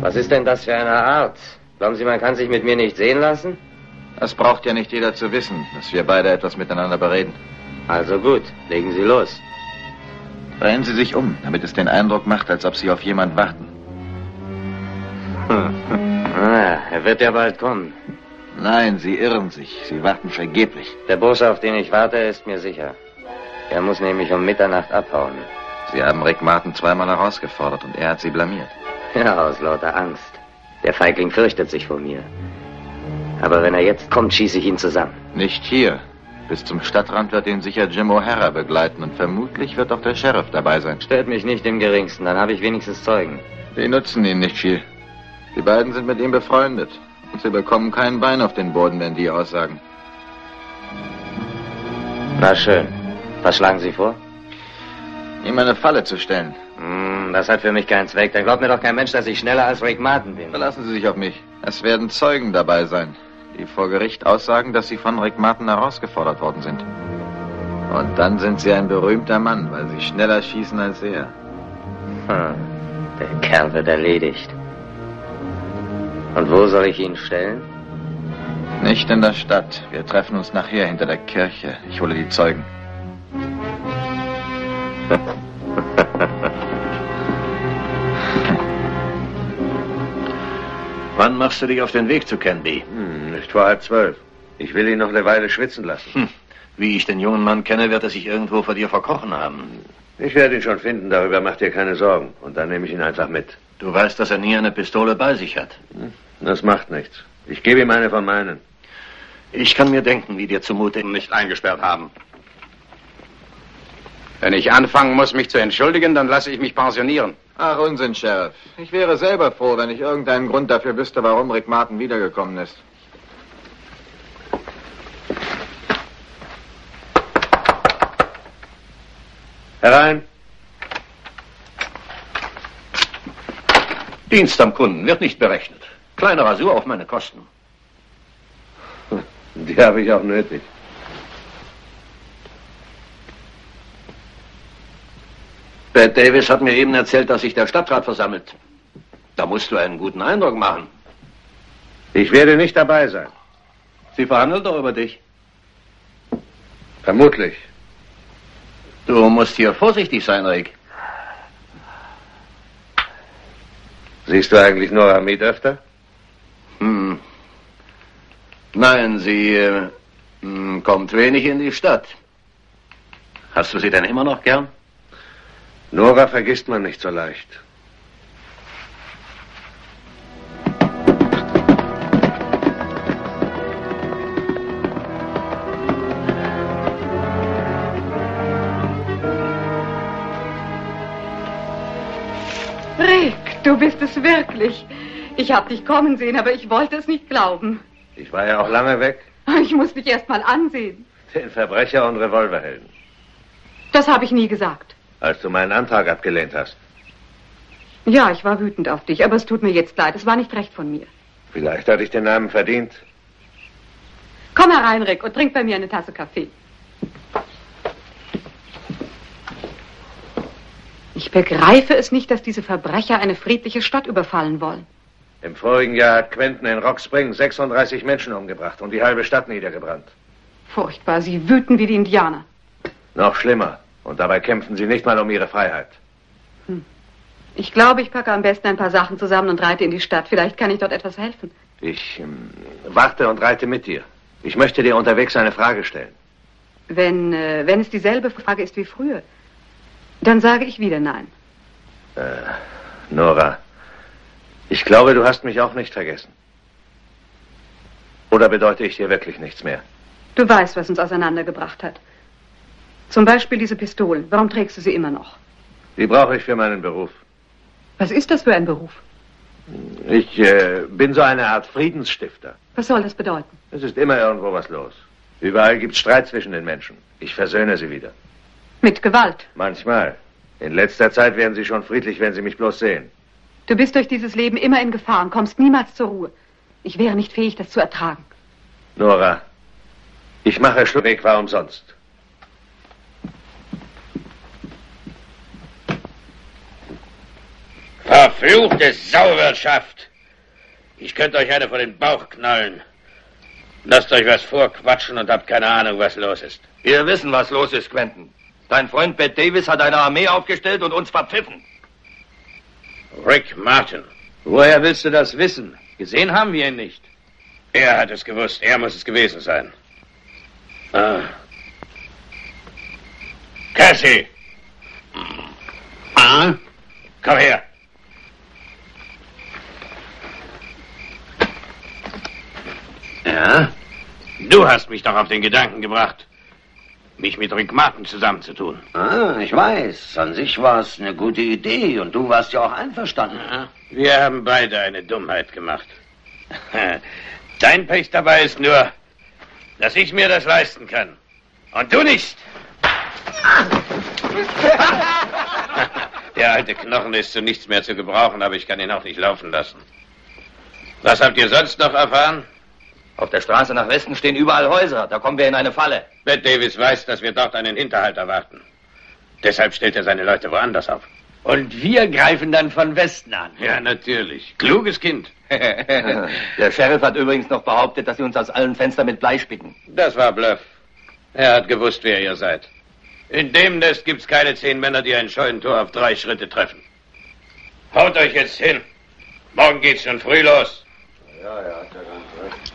Was ist denn das für eine Art? Glauben Sie, man kann sich mit mir nicht sehen lassen? Das braucht ja nicht jeder zu wissen, dass wir beide etwas miteinander bereden. Also gut, legen Sie los. Drehen Sie sich um, damit es den Eindruck macht, als ob Sie auf jemanden warten. Hm. Naja, er wird ja bald kommen. Nein, Sie irren sich. Sie warten vergeblich. Der Bursche, auf den ich warte, ist mir sicher. Er muss nämlich um Mitternacht abhauen. Sie haben Rick Martin zweimal herausgefordert und er hat Sie blamiert. Ja, aus lauter Angst. Der Feigling fürchtet sich vor mir. Aber wenn er jetzt kommt, schieße ich ihn zusammen. Nicht hier. Bis zum Stadtrand wird ihn sicher Jim O'Hara begleiten und vermutlich wird auch der Sheriff dabei sein. Stört mich nicht im Geringsten, dann habe ich wenigstens Zeugen. Die nutzen ihn nicht viel. Die beiden sind mit ihm befreundet und sie bekommen kein Bein auf den Boden, wenn die aussagen. Na schön. Was schlagen Sie vor? Ihm eine Falle zu stellen. Das hat für mich keinen Zweck. Dann glaubt mir doch kein Mensch, dass ich schneller als Rick Martin bin. Verlassen Sie sich auf mich. Es werden Zeugen dabei sein, die vor Gericht aussagen, dass sie von Rick Martin herausgefordert worden sind. Und dann sind Sie ein berühmter Mann, weil Sie schneller schießen als er. Hm. Der Kerl wird erledigt. Und wo soll ich ihn stellen? Nicht in der Stadt. Wir treffen uns nachher hinter der Kirche. Ich hole die Zeugen. Wann machst du dich auf den Weg zu Canby? Hm, nicht vor halb zwölf. Ich will ihn noch eine Weile schwitzen lassen. Hm. Wie ich den jungen Mann kenne, wird er sich irgendwo vor dir verkrochen haben. Ich werde ihn schon finden, darüber mach dir keine Sorgen. Und dann nehme ich ihn einfach mit. Du weißt, dass er nie eine Pistole bei sich hat. Hm. Das macht nichts. Ich gebe ihm eine von meinen. Ich kann mir denken, wie dir zumute ihn nicht eingesperrt haben. Wenn ich anfangen muss, mich zu entschuldigen, dann lasse ich mich pensionieren. Ach, Unsinn, Sheriff. Ich wäre selber froh, wenn ich irgendeinen Grund dafür wüsste, warum Rick Martin wiedergekommen ist. Herein. Dienst am Kunden wird nicht berechnet. Kleine Rasur auf meine Kosten. Die habe ich auch nötig. Bert Davis hat mir eben erzählt, dass sich der Stadtrat versammelt. Da musst du einen guten Eindruck machen. Ich werde nicht dabei sein. Sie verhandeln doch über dich. Vermutlich. Du musst hier vorsichtig sein, Rick. Siehst du eigentlich Nora Mead öfter? Hm. Nein, sie äh, kommt wenig in die Stadt. Hast du sie denn immer noch gern? Nora vergisst man nicht so leicht. Rick, du bist es wirklich. Ich habe dich kommen sehen, aber ich wollte es nicht glauben. Ich war ja auch lange weg. Ich muss dich erst mal ansehen. Den Verbrecher und Revolverhelden. Das habe ich nie gesagt. Als du meinen Antrag abgelehnt hast. Ja, ich war wütend auf dich, aber es tut mir jetzt leid. Es war nicht recht von mir. Vielleicht hatte ich den Namen verdient. Komm herein, Rick, und trink bei mir eine Tasse Kaffee. Ich begreife es nicht, dass diese Verbrecher eine friedliche Stadt überfallen wollen. Im vorigen Jahr hat Quentin in Rock Spring sechsunddreißig Menschen umgebracht und die halbe Stadt niedergebrannt. Furchtbar, sie wüten wie die Indianer. Noch schlimmer. Und dabei kämpfen sie nicht mal um ihre Freiheit. Hm. Ich glaube, ich packe am besten ein paar Sachen zusammen und reite in die Stadt. Vielleicht kann ich dort etwas helfen. Ich ähm, warte und reite mit dir. Ich möchte dir unterwegs eine Frage stellen. Wenn, äh, wenn es dieselbe Frage ist wie früher, dann sage ich wieder nein. Äh, Nora, ich glaube, du hast mich auch nicht vergessen. Oder bedeute ich dir wirklich nichts mehr? Du weißt, was uns auseinandergebracht hat. Zum Beispiel diese Pistolen. Warum trägst du sie immer noch? Die brauche ich für meinen Beruf. Was ist das für ein Beruf? Ich äh, bin so eine Art Friedensstifter. Was soll das bedeuten? Es ist immer irgendwo was los. Überall gibt es Streit zwischen den Menschen. Ich versöhne sie wieder. Mit Gewalt? Manchmal. In letzter Zeit werden sie schon friedlich, wenn sie mich bloß sehen. Du bist durch dieses Leben immer in Gefahr und kommst niemals zur Ruhe. Ich wäre nicht fähig, das zu ertragen. Nora, ich mache Schluss. Der Weg war umsonst. Verfluchte Sauwirtschaft! Ich könnte euch eine vor den Bauch knallen. Lasst euch was vorquatschen und habt keine Ahnung, was los ist. Wir wissen, was los ist, Quentin. Dein Freund Bert Davis hat eine Armee aufgestellt und uns verpfiffen. Rick Martin. Woher willst du das wissen? Gesehen haben wir ihn nicht. Er hat es gewusst. Er muss es gewesen sein. Ah. Cassie! Ah? Komm her! Ja? Du hast mich doch auf den Gedanken gebracht, mich mit Rick Martin zusammenzutun. Ah, ich weiß. An sich war es eine gute Idee und du warst ja auch einverstanden. Ja. Wir haben beide eine Dummheit gemacht. Dein Pech dabei ist nur, dass ich mir das leisten kann. Und du nicht. Der alte Knochen ist zu nichts mehr zu gebrauchen, aber ich kann ihn auch nicht laufen lassen. Was habt ihr sonst noch erfahren? Auf der Straße nach Westen stehen überall Häuser. Da kommen wir in eine Falle. Bert Davis weiß, dass wir dort einen Hinterhalt erwarten. Deshalb stellt er seine Leute woanders auf. Und wir greifen dann von Westen an. Ja, natürlich. Kluges Kind. Der Sheriff hat übrigens noch behauptet, dass sie uns aus allen Fenstern mit Blei spicken. Das war Bluff. Er hat gewusst, wer ihr seid. In dem Nest gibt's keine zehn Männer, die ein Scheunentor auf drei Schritte treffen. Haut euch jetzt hin. Morgen geht's schon früh los. Ja, ja, hat er ganz recht.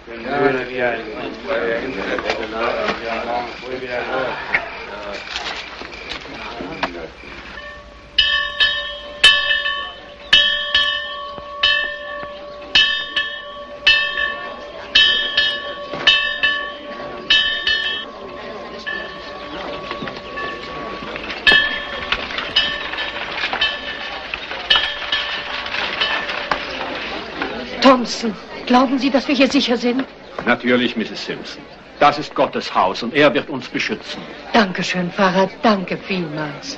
Thompson, glauben Sie, dass wir hier sicher sind? Natürlich, Misses Simpson. Das ist Gottes Haus und er wird uns beschützen. Dankeschön, Pfarrer. Danke vielmals.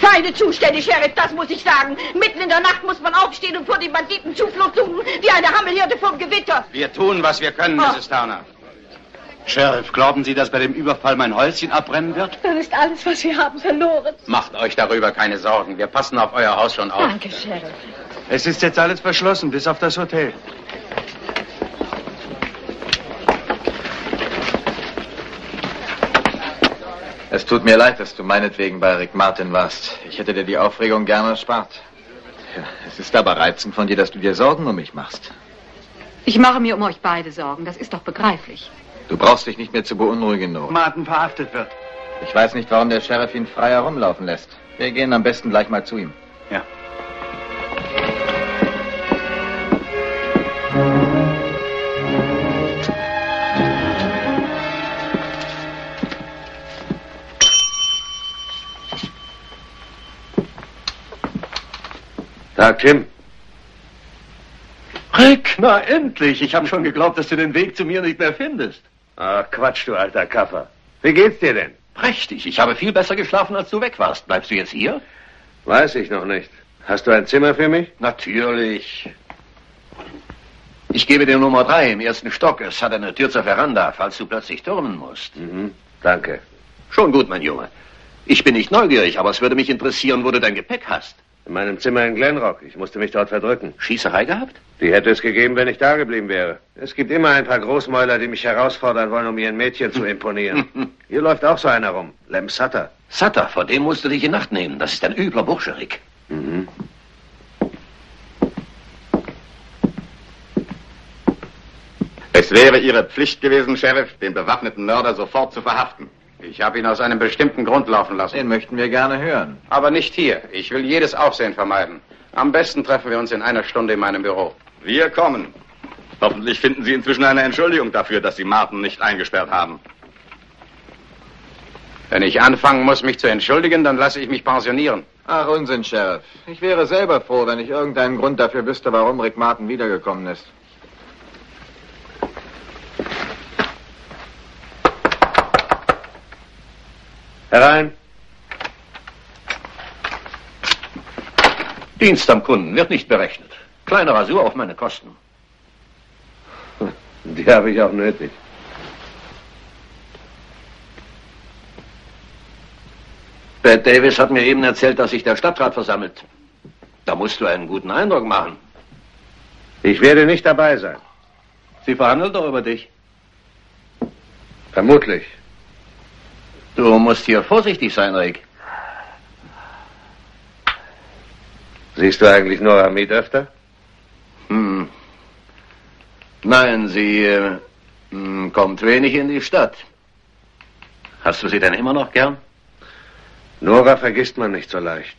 Feine Zustände, Sheriff, das muss ich sagen. Mitten in der Nacht muss man aufstehen und vor den Banditen Zuflucht suchen, wie eine Hammelhirte vom Gewitter. Wir tun, was wir können, oh. Misses Turner. Sheriff, glauben Sie, dass bei dem Überfall mein Häuschen abbrennen wird? Dann ist alles, was wir haben, verloren. Macht euch darüber keine Sorgen. Wir passen auf euer Haus schon auf. Danke, Sheriff. Es ist jetzt alles verschlossen, bis auf das Hotel. Es tut mir leid, dass du meinetwegen bei Rick Martin warst. Ich hätte dir die Aufregung gerne erspart. Ja, es ist aber reizend von dir, dass du dir Sorgen um mich machst. Ich mache mir um euch beide Sorgen, das ist doch begreiflich. Du brauchst dich nicht mehr zu beunruhigen, Nora. Martin verhaftet wird. Ich weiß nicht, warum der Sheriff ihn frei herumlaufen lässt. Wir gehen am besten gleich mal zu ihm. Ja. Tag, Jim. Rick, na endlich. Ich habe schon geglaubt, dass du den Weg zu mir nicht mehr findest. Ach, Quatsch, du alter Kaffer. Wie geht's dir denn? Prächtig. Ich habe viel besser geschlafen, als du weg warst. Bleibst du jetzt hier? Weiß ich noch nicht. Hast du ein Zimmer für mich? Natürlich. Ich gebe dir Nummer drei im ersten Stock. Es hat eine Tür zur Veranda, falls du plötzlich turnen musst. Mhm, danke. Schon gut, mein Junge. Ich bin nicht neugierig, aber es würde mich interessieren, wo du dein Gepäck hast. In meinem Zimmer in Glenrock. Ich musste mich dort verdrücken. Schießerei gehabt? Die hätte es gegeben, wenn ich da geblieben wäre. Es gibt immer ein paar Großmäuler, die mich herausfordern wollen, um ihren Mädchen zu imponieren. Hier läuft auch so einer rum. Lem Sutter. Sutter, vor dem musst du dich in Acht nehmen. Das ist ein übler Bursche, Rick. Mhm. Es wäre Ihre Pflicht gewesen, Sheriff, den bewaffneten Mörder sofort zu verhaften. Ich habe ihn aus einem bestimmten Grund laufen lassen. Den möchten wir gerne hören. Aber nicht hier. Ich will jedes Aufsehen vermeiden. Am besten treffen wir uns in einer Stunde in meinem Büro. Wir kommen. Hoffentlich finden Sie inzwischen eine Entschuldigung dafür, dass Sie Martin nicht eingesperrt haben. Wenn ich anfangen muss, mich zu entschuldigen, dann lasse ich mich pensionieren. Ach, Unsinn, Sheriff. Ich wäre selber froh, wenn ich irgendeinen Grund dafür wüsste, warum Rick Martin wiedergekommen ist. Herein. Dienst am Kunden wird nicht berechnet. Kleine Rasur auf meine Kosten. Die habe ich auch nötig. Bert Davis hat mir eben erzählt, dass sich der Stadtrat versammelt. Da musst du einen guten Eindruck machen. Ich werde nicht dabei sein. Sie verhandeln doch über dich. Vermutlich. Du musst hier vorsichtig sein, Rick. Siehst du eigentlich Nora Mead öfter? Hm. Nein, sie äh, kommt wenig in die Stadt. Hast du sie denn immer noch gern? Nora vergisst man nicht so leicht.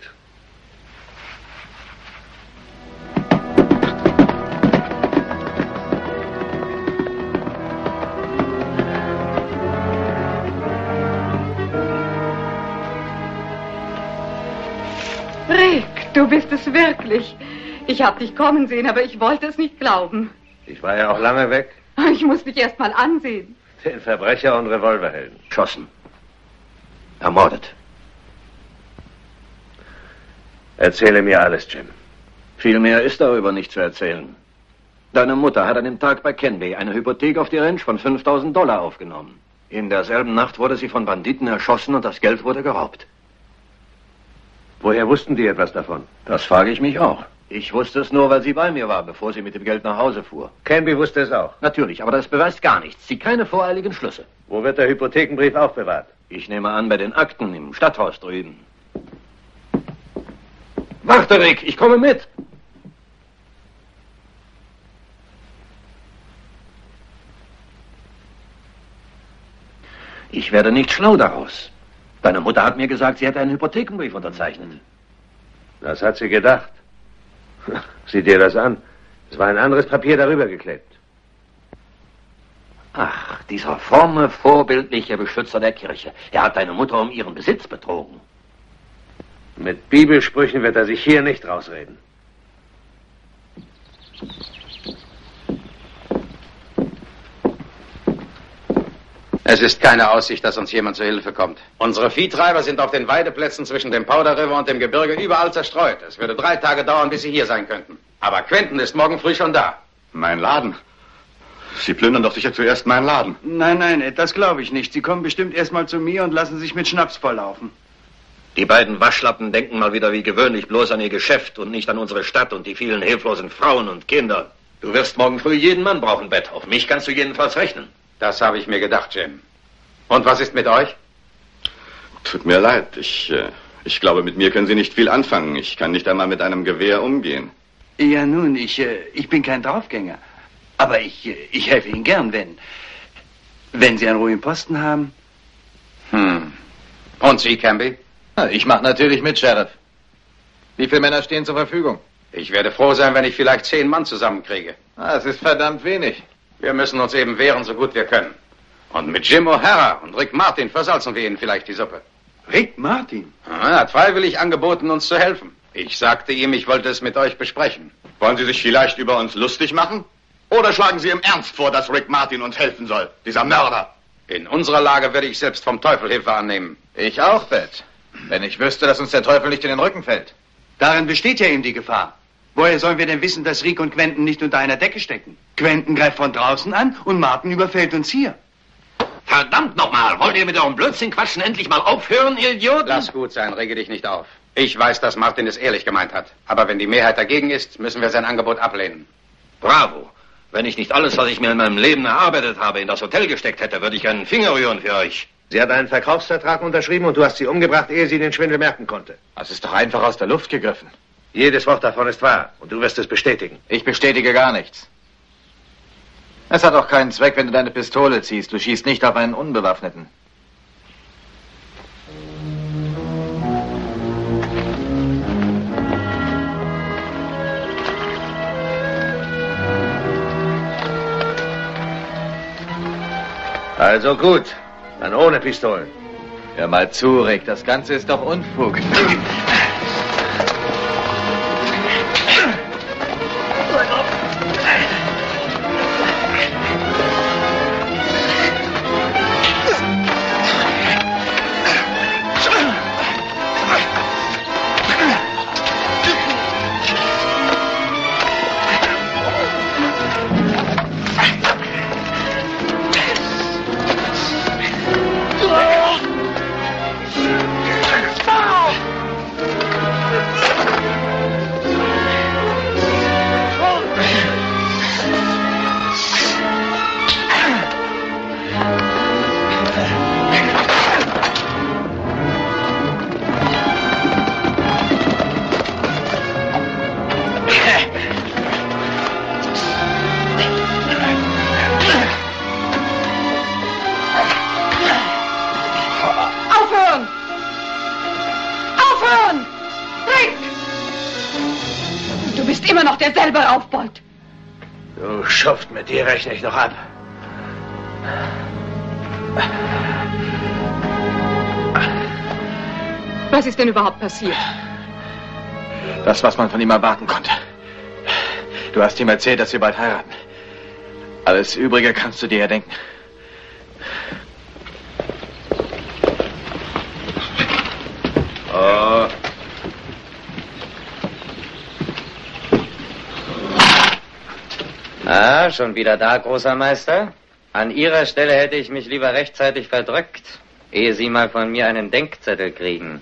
Rick, du bist es wirklich. Ich habe dich kommen sehen, aber ich wollte es nicht glauben. Ich war ja auch lange weg. Ich muss dich erst mal ansehen. Den Verbrecher und Revolverhelden. Schossen. Ermordet. Erzähle mir alles, Jim. Viel mehr ist darüber nicht zu erzählen. Deine Mutter hat an dem Tag bei Canby eine Hypothek auf die Ranch von fünftausend Dollar aufgenommen. In derselben Nacht wurde sie von Banditen erschossen und das Geld wurde geraubt. Woher wussten die etwas davon? Das frage ich mich auch. Ich wusste es nur, weil sie bei mir war, bevor sie mit dem Geld nach Hause fuhr. Canby wusste es auch. Natürlich, aber das beweist gar nichts. Zieh keine voreiligen Schlüsse. Wo wird der Hypothekenbrief aufbewahrt? Ich nehme an, bei den Akten im Stadthaus drüben. Warte, Rick, ich komme mit. Ich werde nicht schlau daraus. Deine Mutter hat mir gesagt, sie hätte einen Hypothekenbrief unterzeichnet. Das hat sie gedacht. Sieh dir das an. Es war ein anderes Papier darüber geklebt. Ach, dieser fromme, vorbildliche Beschützer der Kirche. Er hat deine Mutter um ihren Besitz betrogen. Mit Bibelsprüchen wird er sich hier nicht rausreden. Es ist keine Aussicht, dass uns jemand zur Hilfe kommt. Unsere Viehtreiber sind auf den Weideplätzen zwischen dem Powder River und dem Gebirge überall zerstreut. Es würde drei Tage dauern, bis sie hier sein könnten. Aber Quentin ist morgen früh schon da. Mein Laden? Sie plündern doch sicher zuerst meinen Laden. Nein, nein, das glaube ich nicht. Sie kommen bestimmt erstmal zu mir und lassen sich mit Schnaps volllaufen. Die beiden Waschlappen denken mal wieder wie gewöhnlich bloß an ihr Geschäft und nicht an unsere Stadt und die vielen hilflosen Frauen und Kinder. Du wirst morgen früh jeden Mann brauchen, Bett. Auf mich kannst du jedenfalls rechnen. Das habe ich mir gedacht, Jim. Und was ist mit euch? Tut mir leid. Ich, äh, ich glaube, mit mir können Sie nicht viel anfangen. Ich kann nicht einmal mit einem Gewehr umgehen. Ja, nun, ich, äh, ich bin kein Draufgänger. Aber ich, äh, ich helfe Ihnen gern, wenn, wenn Sie einen ruhigen Posten haben. Hm. Und Sie, Canby? Ich mache natürlich mit, Sheriff. Wie viele Männer stehen zur Verfügung? Ich werde froh sein, wenn ich vielleicht zehn Mann zusammenkriege. Ah, es ist verdammt wenig. Wir müssen uns eben wehren, so gut wir können. Und mit Jim O'Hara und Rick Martin versalzen wir ihnen vielleicht die Suppe. Rick Martin? Er hat freiwillig angeboten, uns zu helfen. Ich sagte ihm, ich wollte es mit euch besprechen. Wollen Sie sich vielleicht über uns lustig machen? Oder schlagen Sie im Ernst vor, dass Rick Martin uns helfen soll, dieser Mörder? In unserer Lage würde ich selbst vom Teufel Hilfe annehmen. Ich auch, Beth. Wenn ich wüsste, dass uns der Teufel nicht in den Rücken fällt. Darin besteht ja eben die Gefahr. Woher sollen wir denn wissen, dass Rick und Quentin nicht unter einer Decke stecken? Quentin greift von draußen an und Martin überfällt uns hier. Verdammt nochmal, wollt ihr mit eurem Blödsinn quatschen endlich mal aufhören, ihr Idioten? Lass gut sein, rege dich nicht auf. Ich weiß, dass Martin es ehrlich gemeint hat. Aber wenn die Mehrheit dagegen ist, müssen wir sein Angebot ablehnen. Bravo. Wenn ich nicht alles, was ich mir in meinem Leben erarbeitet habe, in das Hotel gesteckt hätte, würde ich einen Finger rühren für euch. Sie hat einen Verkaufsvertrag unterschrieben und du hast sie umgebracht, ehe sie den Schwindel merken konnte. Das ist doch einfach aus der Luft gegriffen. Jedes Wort davon ist wahr und du wirst es bestätigen. Ich bestätige gar nichts. Es hat auch keinen Zweck, wenn du deine Pistole ziehst. Du schießt nicht auf einen Unbewaffneten. Also gut. Dann ohne Pistolen. Hör mal zu, Rick, das Ganze ist doch Unfug. Rechne ich noch ab. Was ist denn überhaupt passiert? Das, was man von ihm erwarten konnte. Du hast ihm erzählt, dass wir bald heiraten. Alles Übrige kannst du dir ja denken. Oh. Ah, schon wieder da, großer Meister. An Ihrer Stelle hätte ich mich lieber rechtzeitig verdrückt, ehe Sie mal von mir einen Denkzettel kriegen.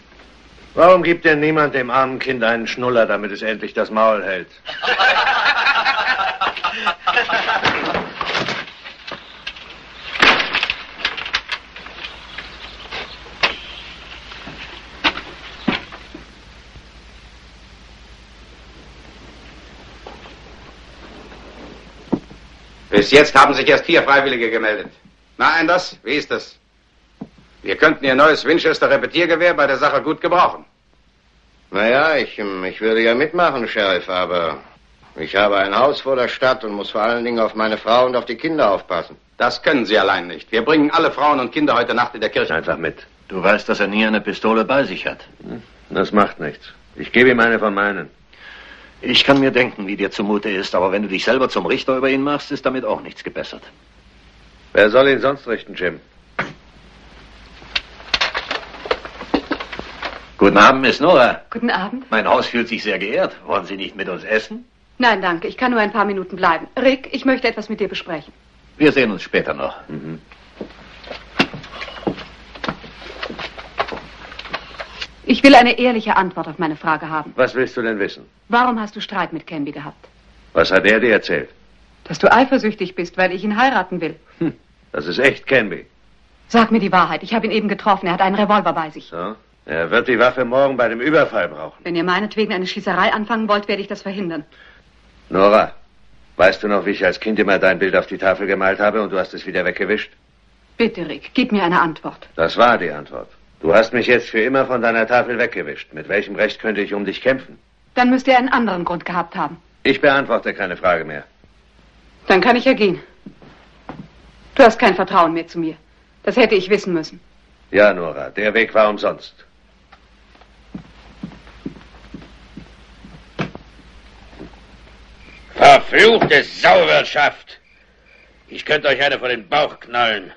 Warum gibt denn niemand dem armen Kind einen Schnuller, damit es endlich das Maul hält? Bis jetzt haben sich erst vier Freiwillige gemeldet. Na, anders? Wie ist das? Wir könnten Ihr neues Winchester-Repetiergewehr bei der Sache gut gebrauchen. Naja, ich, ich würde ja mitmachen, Sheriff, aber ich habe ein Haus vor der Stadt und muss vor allen Dingen auf meine Frau und auf die Kinder aufpassen. Das können Sie allein nicht. Wir bringen alle Frauen und Kinder heute Nacht in der Kirche einfach mit. Du weißt, dass er nie eine Pistole bei sich hat. Das macht nichts. Ich gebe ihm eine von meinen. Ich kann mir denken, wie dir zumute ist, aber wenn du dich selber zum Richter über ihn machst, ist damit auch nichts gebessert. Wer soll ihn sonst richten, Jim? Guten Abend, Miss Nora. Guten Abend. Mein Haus fühlt sich sehr geehrt. Wollen Sie nicht mit uns essen? Nein, danke. Ich kann nur ein paar Minuten bleiben. Rick, ich möchte etwas mit dir besprechen. Wir sehen uns später noch. Mhm. Ich will eine ehrliche Antwort auf meine Frage haben. Was willst du denn wissen? Warum hast du Streit mit Canby gehabt? Was hat er dir erzählt? Dass du eifersüchtig bist, weil ich ihn heiraten will. Hm, das ist echt Canby. Sag mir die Wahrheit, ich habe ihn eben getroffen, er hat einen Revolver bei sich. So? Er wird die Waffe morgen bei dem Überfall brauchen. Wenn ihr meinetwegen eine Schießerei anfangen wollt, werde ich das verhindern. Nora, weißt du noch, wie ich als Kind immer dein Bild auf die Tafel gemalt habe und du hast es wieder weggewischt? Bitte, Rick, gib mir eine Antwort. Das war die Antwort. Du hast mich jetzt für immer von deiner Tafel weggewischt. Mit welchem Recht könnte ich um dich kämpfen? Dann müsst ihr einen anderen Grund gehabt haben. Ich beantworte keine Frage mehr. Dann kann ich ja gehen. Du hast kein Vertrauen mehr zu mir. Das hätte ich wissen müssen. Ja, Nora, der Weg war umsonst. Verfluchte Sauwirtschaft! Ich könnte euch eine vor den Bauch knallen.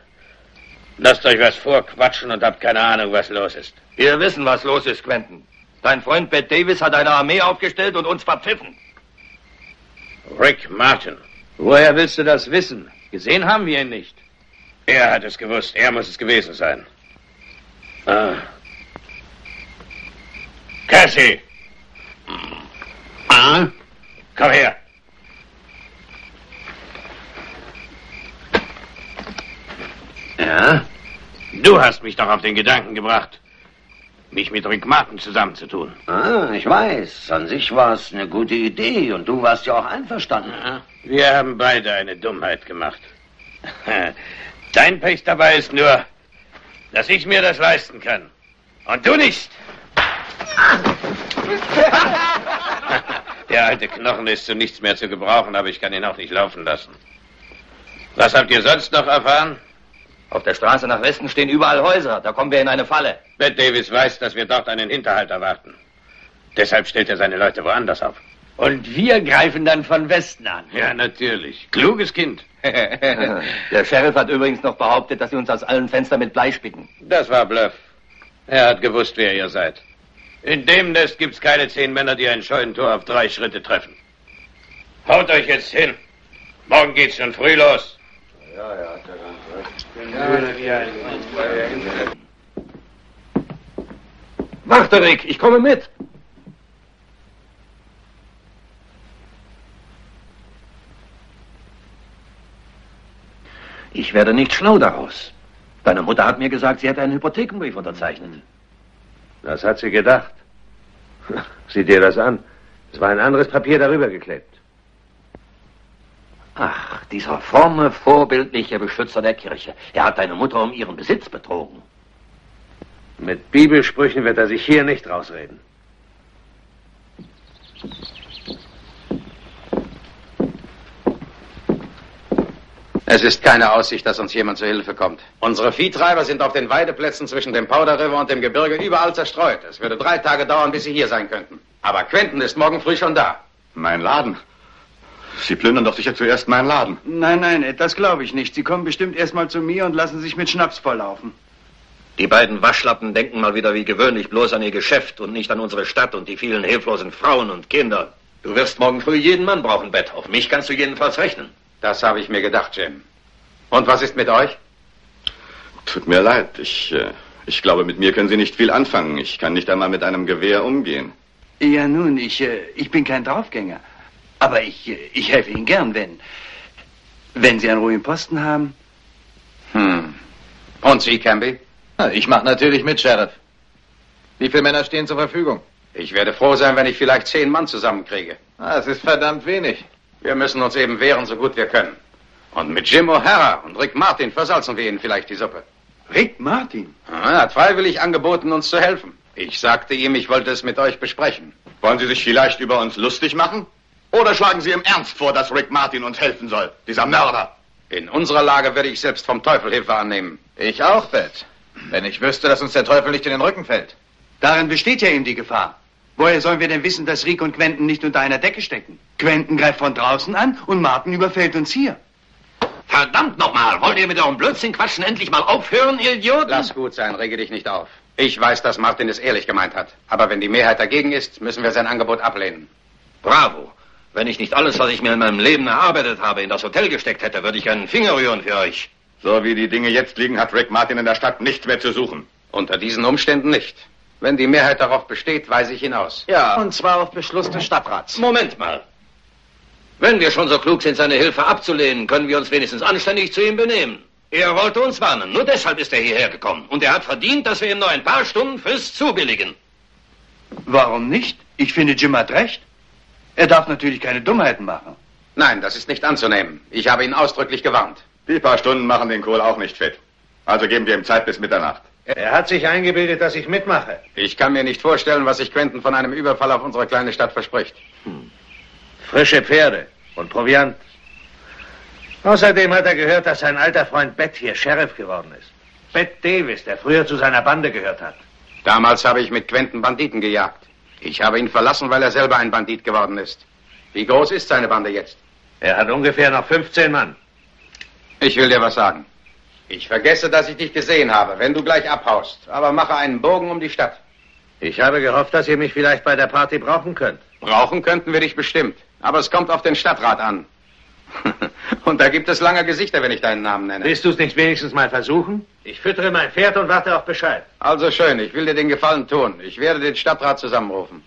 Lasst euch was vorquatschen und habt keine Ahnung, was los ist. Wir wissen, was los ist, Quentin. Dein Freund Bert Davis hat eine Armee aufgestellt und uns verpfiffen. Rick Martin. Woher willst du das wissen? Gesehen haben wir ihn nicht. Er hat es gewusst. Er muss es gewesen sein. Ah. Cassie. Ah? Komm her. Ja? Du hast mich doch auf den Gedanken gebracht, mich mit Rick Martin zusammenzutun. Ah, ich weiß. An sich war es eine gute Idee und du warst ja auch einverstanden. Ja, wir haben beide eine Dummheit gemacht. Dein Pech dabei ist nur, dass ich mir das leisten kann. Und du nicht. Der alte Knochen ist zu nichts mehr zu gebrauchen, aber ich kann ihn auch nicht laufen lassen. Was habt ihr sonst noch erfahren? Auf der Straße nach Westen stehen überall Häuser. Da kommen wir in eine Falle. Bert Davis weiß, dass wir dort einen Hinterhalt erwarten. Deshalb stellt er seine Leute woanders auf. Und wir greifen dann von Westen an. Ja, natürlich. Kluges Kind. Der Sheriff hat übrigens noch behauptet, dass sie uns aus allen Fenstern mit Blei spicken. Das war Bluff. Er hat gewusst, wer ihr seid. In dem Nest gibt's keine zehn Männer, die ein Scheunentor auf drei Schritte treffen. Haut euch jetzt hin. Morgen geht's schon früh los. Ja, ja, der Ganze. Warte, Rick, ich komme mit. Ich werde nicht schlau daraus. Deine Mutter hat mir gesagt, sie hätte einen Hypothekenbrief unterzeichnet. Das hat sie gedacht. Sieh dir das an. Es war ein anderes Papier darüber geklebt. Ach, dieser fromme, vorbildliche Beschützer der Kirche. Er hat deine Mutter um ihren Besitz betrogen. Mit Bibelsprüchen wird er sich hier nicht rausreden. Es ist keine Aussicht, dass uns jemand zur Hilfe kommt. Unsere Viehtreiber sind auf den Weideplätzen zwischen dem Powder River und dem Gebirge überall zerstreut. Es würde drei Tage dauern, bis sie hier sein könnten. Aber Quentin ist morgen früh schon da. Mein Laden? Sie plündern doch sicher zuerst meinen Laden. Nein, nein, das glaube ich nicht. Sie kommen bestimmt erstmal zu mir und lassen sich mit Schnaps volllaufen. Die beiden Waschlappen denken mal wieder wie gewöhnlich bloß an ihr Geschäft und nicht an unsere Stadt und die vielen hilflosen Frauen und Kinder. Du wirst morgen früh jeden Mann brauchen, Bett. Auf mich kannst du jedenfalls rechnen. Das habe ich mir gedacht, Jim. Und was ist mit euch? Tut mir leid, ich, äh, ich glaube, mit mir können Sie nicht viel anfangen. Ich kann nicht einmal mit einem Gewehr umgehen. Ja nun, ich, äh, ich bin kein Draufgänger. Aber ich, äh, ich helfe Ihnen gern, wenn, wenn Sie einen ruhigen Posten haben. Hm. Und Sie, Canby? Na, ich mache natürlich mit, Sheriff. Wie viele Männer stehen zur Verfügung? Ich werde froh sein, wenn ich vielleicht zehn Mann zusammenkriege. Ah, das ist verdammt wenig. Wir müssen uns eben wehren, so gut wir können. Und mit Jim O'Hara und Rick Martin versalzen wir ihnen vielleicht die Suppe. Rick Martin? Er hat freiwillig angeboten, uns zu helfen. Ich sagte ihm, ich wollte es mit euch besprechen. Wollen Sie sich vielleicht über uns lustig machen? Oder schlagen Sie im Ernst vor, dass Rick Martin uns helfen soll, dieser Mörder? In unserer Lage würde ich selbst vom Teufel Hilfe annehmen. Ich auch, Beth. Wenn ich wüsste, dass uns der Teufel nicht in den Rücken fällt. Darin besteht ja eben die Gefahr. Woher sollen wir denn wissen, dass Rick und Quentin nicht unter einer Decke stecken? Quentin greift von draußen an und Martin überfällt uns hier. Verdammt nochmal, wollt ihr mit eurem Blödsinn quatschen endlich mal aufhören, ihr Idioten? Lass gut sein, rege dich nicht auf. Ich weiß, dass Martin es ehrlich gemeint hat. Aber wenn die Mehrheit dagegen ist, müssen wir sein Angebot ablehnen. Bravo. Wenn ich nicht alles, was ich mir in meinem Leben erarbeitet habe, in das Hotel gesteckt hätte, würde ich einen Finger rühren für euch. So wie die Dinge jetzt liegen, hat Rick Martin in der Stadt nichts mehr zu suchen. Unter diesen Umständen nicht. Wenn die Mehrheit darauf besteht, weise ich hinaus. Ja, und zwar auf Beschluss des Stadtrats. Moment mal. Wenn wir schon so klug sind, seine Hilfe abzulehnen, können wir uns wenigstens anständig zu ihm benehmen. Er wollte uns warnen, nur deshalb ist er hierher gekommen. Und er hat verdient, dass wir ihm noch ein paar Stunden Frist zubilligen. Warum nicht? Ich finde, Jim hat recht. Er darf natürlich keine Dummheiten machen. Nein, das ist nicht anzunehmen. Ich habe ihn ausdrücklich gewarnt. Die paar Stunden machen den Kohl auch nicht fit. Also geben wir ihm Zeit bis Mitternacht. Er hat sich eingebildet, dass ich mitmache. Ich kann mir nicht vorstellen, was sich Quentin von einem Überfall auf unsere kleine Stadt verspricht. Hm. Frische Pferde und Proviant. Außerdem hat er gehört, dass sein alter Freund Bett hier Sheriff geworden ist. Bett Davis, der früher zu seiner Bande gehört hat. Damals habe ich mit Quentin Banditen gejagt. Ich habe ihn verlassen, weil er selber ein Bandit geworden ist. Wie groß ist seine Bande jetzt? Er hat ungefähr noch fünfzehn Mann. Ich will dir was sagen. Ich vergesse, dass ich dich gesehen habe, wenn du gleich abhaust. Aber mache einen Bogen um die Stadt. Ich habe gehofft, dass ihr mich vielleicht bei der Party brauchen könnt. Brauchen könnten wir dich bestimmt. Aber es kommt auf den Stadtrat an. Und da gibt es lange Gesichter, wenn ich deinen Namen nenne. Willst du es nicht wenigstens mal versuchen? Ich füttere mein Pferd und warte auf Bescheid. Also schön, ich will dir den Gefallen tun. Ich werde den Stadtrat zusammenrufen.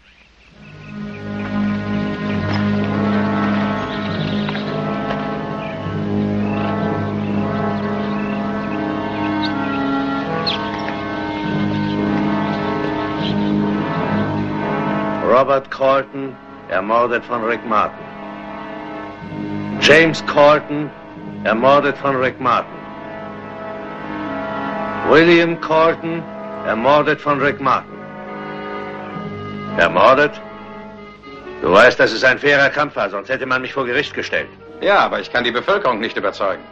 Robert Colton, ermordet von Rick Martin. James Colton, ermordet von Rick Martin. William Colton, ermordet von Rick Martin. Ermordet? Du weißt, dass es ein fairer Kampf war, sonst hätte man mich vor Gericht gestellt. Ja, aber ich kann die Bevölkerung nicht überzeugen.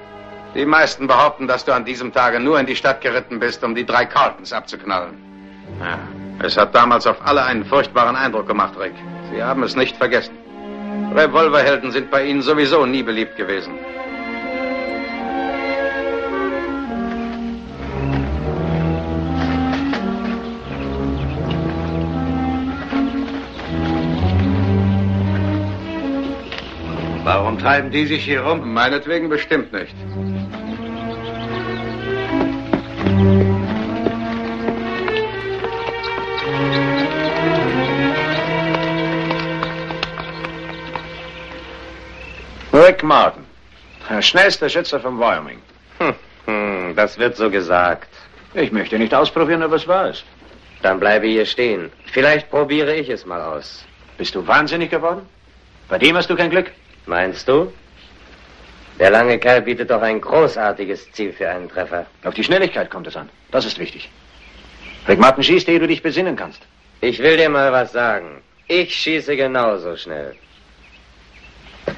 Die meisten behaupten, dass du an diesem Tage nur in die Stadt geritten bist, um die drei Coltons abzuknallen. Ja, es hat damals auf alle einen furchtbaren Eindruck gemacht, Rick. Sie haben es nicht vergessen. Revolverhelden sind bei ihnen sowieso nie beliebt gewesen. Warum treiben die sich hier rum? Meinetwegen bestimmt nicht. Rick Martin, der schnellste Schütze von Wyoming. Hm, hm, das wird so gesagt. Ich möchte nicht ausprobieren, ob es wahr ist. Dann bleibe hier stehen. Vielleicht probiere ich es mal aus. Bist du wahnsinnig geworden? Bei dem hast du kein Glück? Meinst du? Der lange Kerl bietet doch ein großartiges Ziel für einen Treffer. Auf die Schnelligkeit kommt es an. Das ist wichtig. Rick Martin schießt, ehe du dich besinnen kannst. Ich will dir mal was sagen. Ich schieße genauso schnell.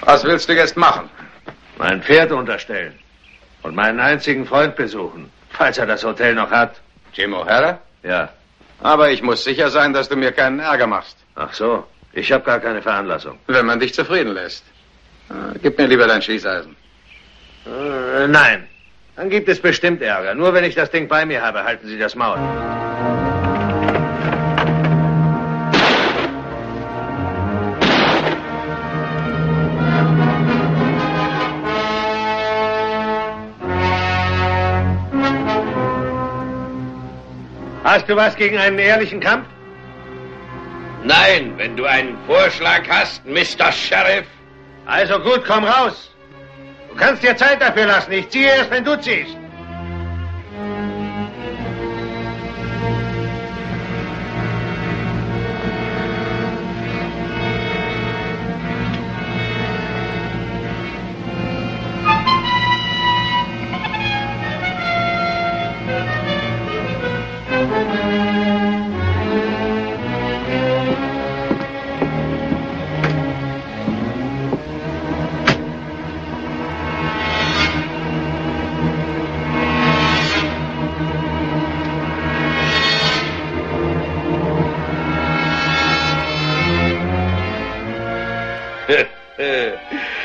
Was willst du jetzt machen? Mein Pferd unterstellen. Und meinen einzigen Freund besuchen. Falls er das Hotel noch hat. Jim O'Hara? Ja. Aber ich muss sicher sein, dass du mir keinen Ärger machst. Ach so. Ich habe gar keine Veranlassung. Wenn man dich zufrieden lässt. Gib mir lieber dein Schießeisen. Äh, nein, dann gibt es bestimmt Ärger. Nur wenn ich das Ding bei mir habe, halten Sie das Maul. Hast du was gegen einen ehrlichen Kampf? Nein, wenn du einen Vorschlag hast, Mister Sheriff. Also gut, komm raus. Du kannst dir Zeit dafür lassen. Ich ziehe erst, wenn du ziehst.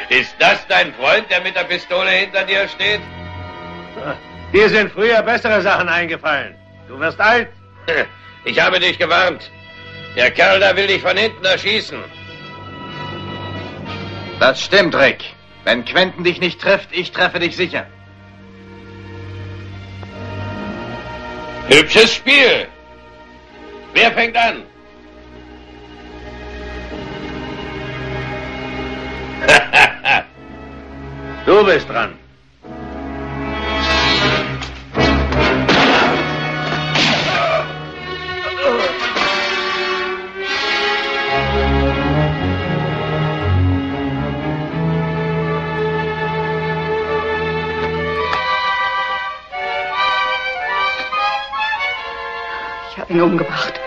Ist das dein Freund, der mit der Pistole hinter dir steht? Dir sind früher bessere Sachen eingefallen. Du wirst alt. Ich habe dich gewarnt. Der Kerl da will dich von hinten erschießen. Das stimmt, Rick. Wenn Quentin dich nicht trifft, ich treffe dich sicher. Hübsches Spiel. Wer fängt an? Du bist dran. Ich habe ihn umgebracht.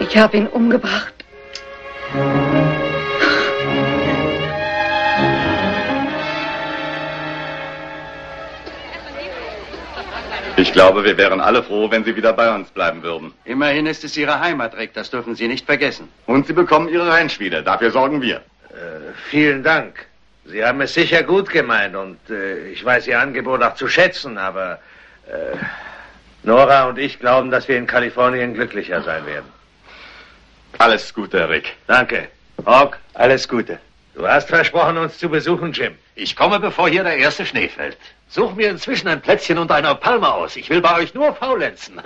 Ich habe ihn umgebracht. Ich glaube, wir wären alle froh, wenn Sie wieder bei uns bleiben würden. Immerhin ist es Ihre Heimat, Rick. Das dürfen Sie nicht vergessen. Und Sie bekommen Ihre Ranch wieder. Dafür sorgen wir. Äh, vielen Dank. Sie haben es sicher gut gemeint und äh, ich weiß Ihr Angebot auch zu schätzen, aber äh, Nora und ich glauben, dass wir in Kalifornien glücklicher sein werden. Alles Gute, Rick. Danke. Hawk, alles Gute. Du hast versprochen, uns zu besuchen, Jim. Ich komme, bevor hier der erste Schnee fällt. Such mir inzwischen ein Plätzchen unter einer Palme aus. Ich will bei euch nur faulenzen.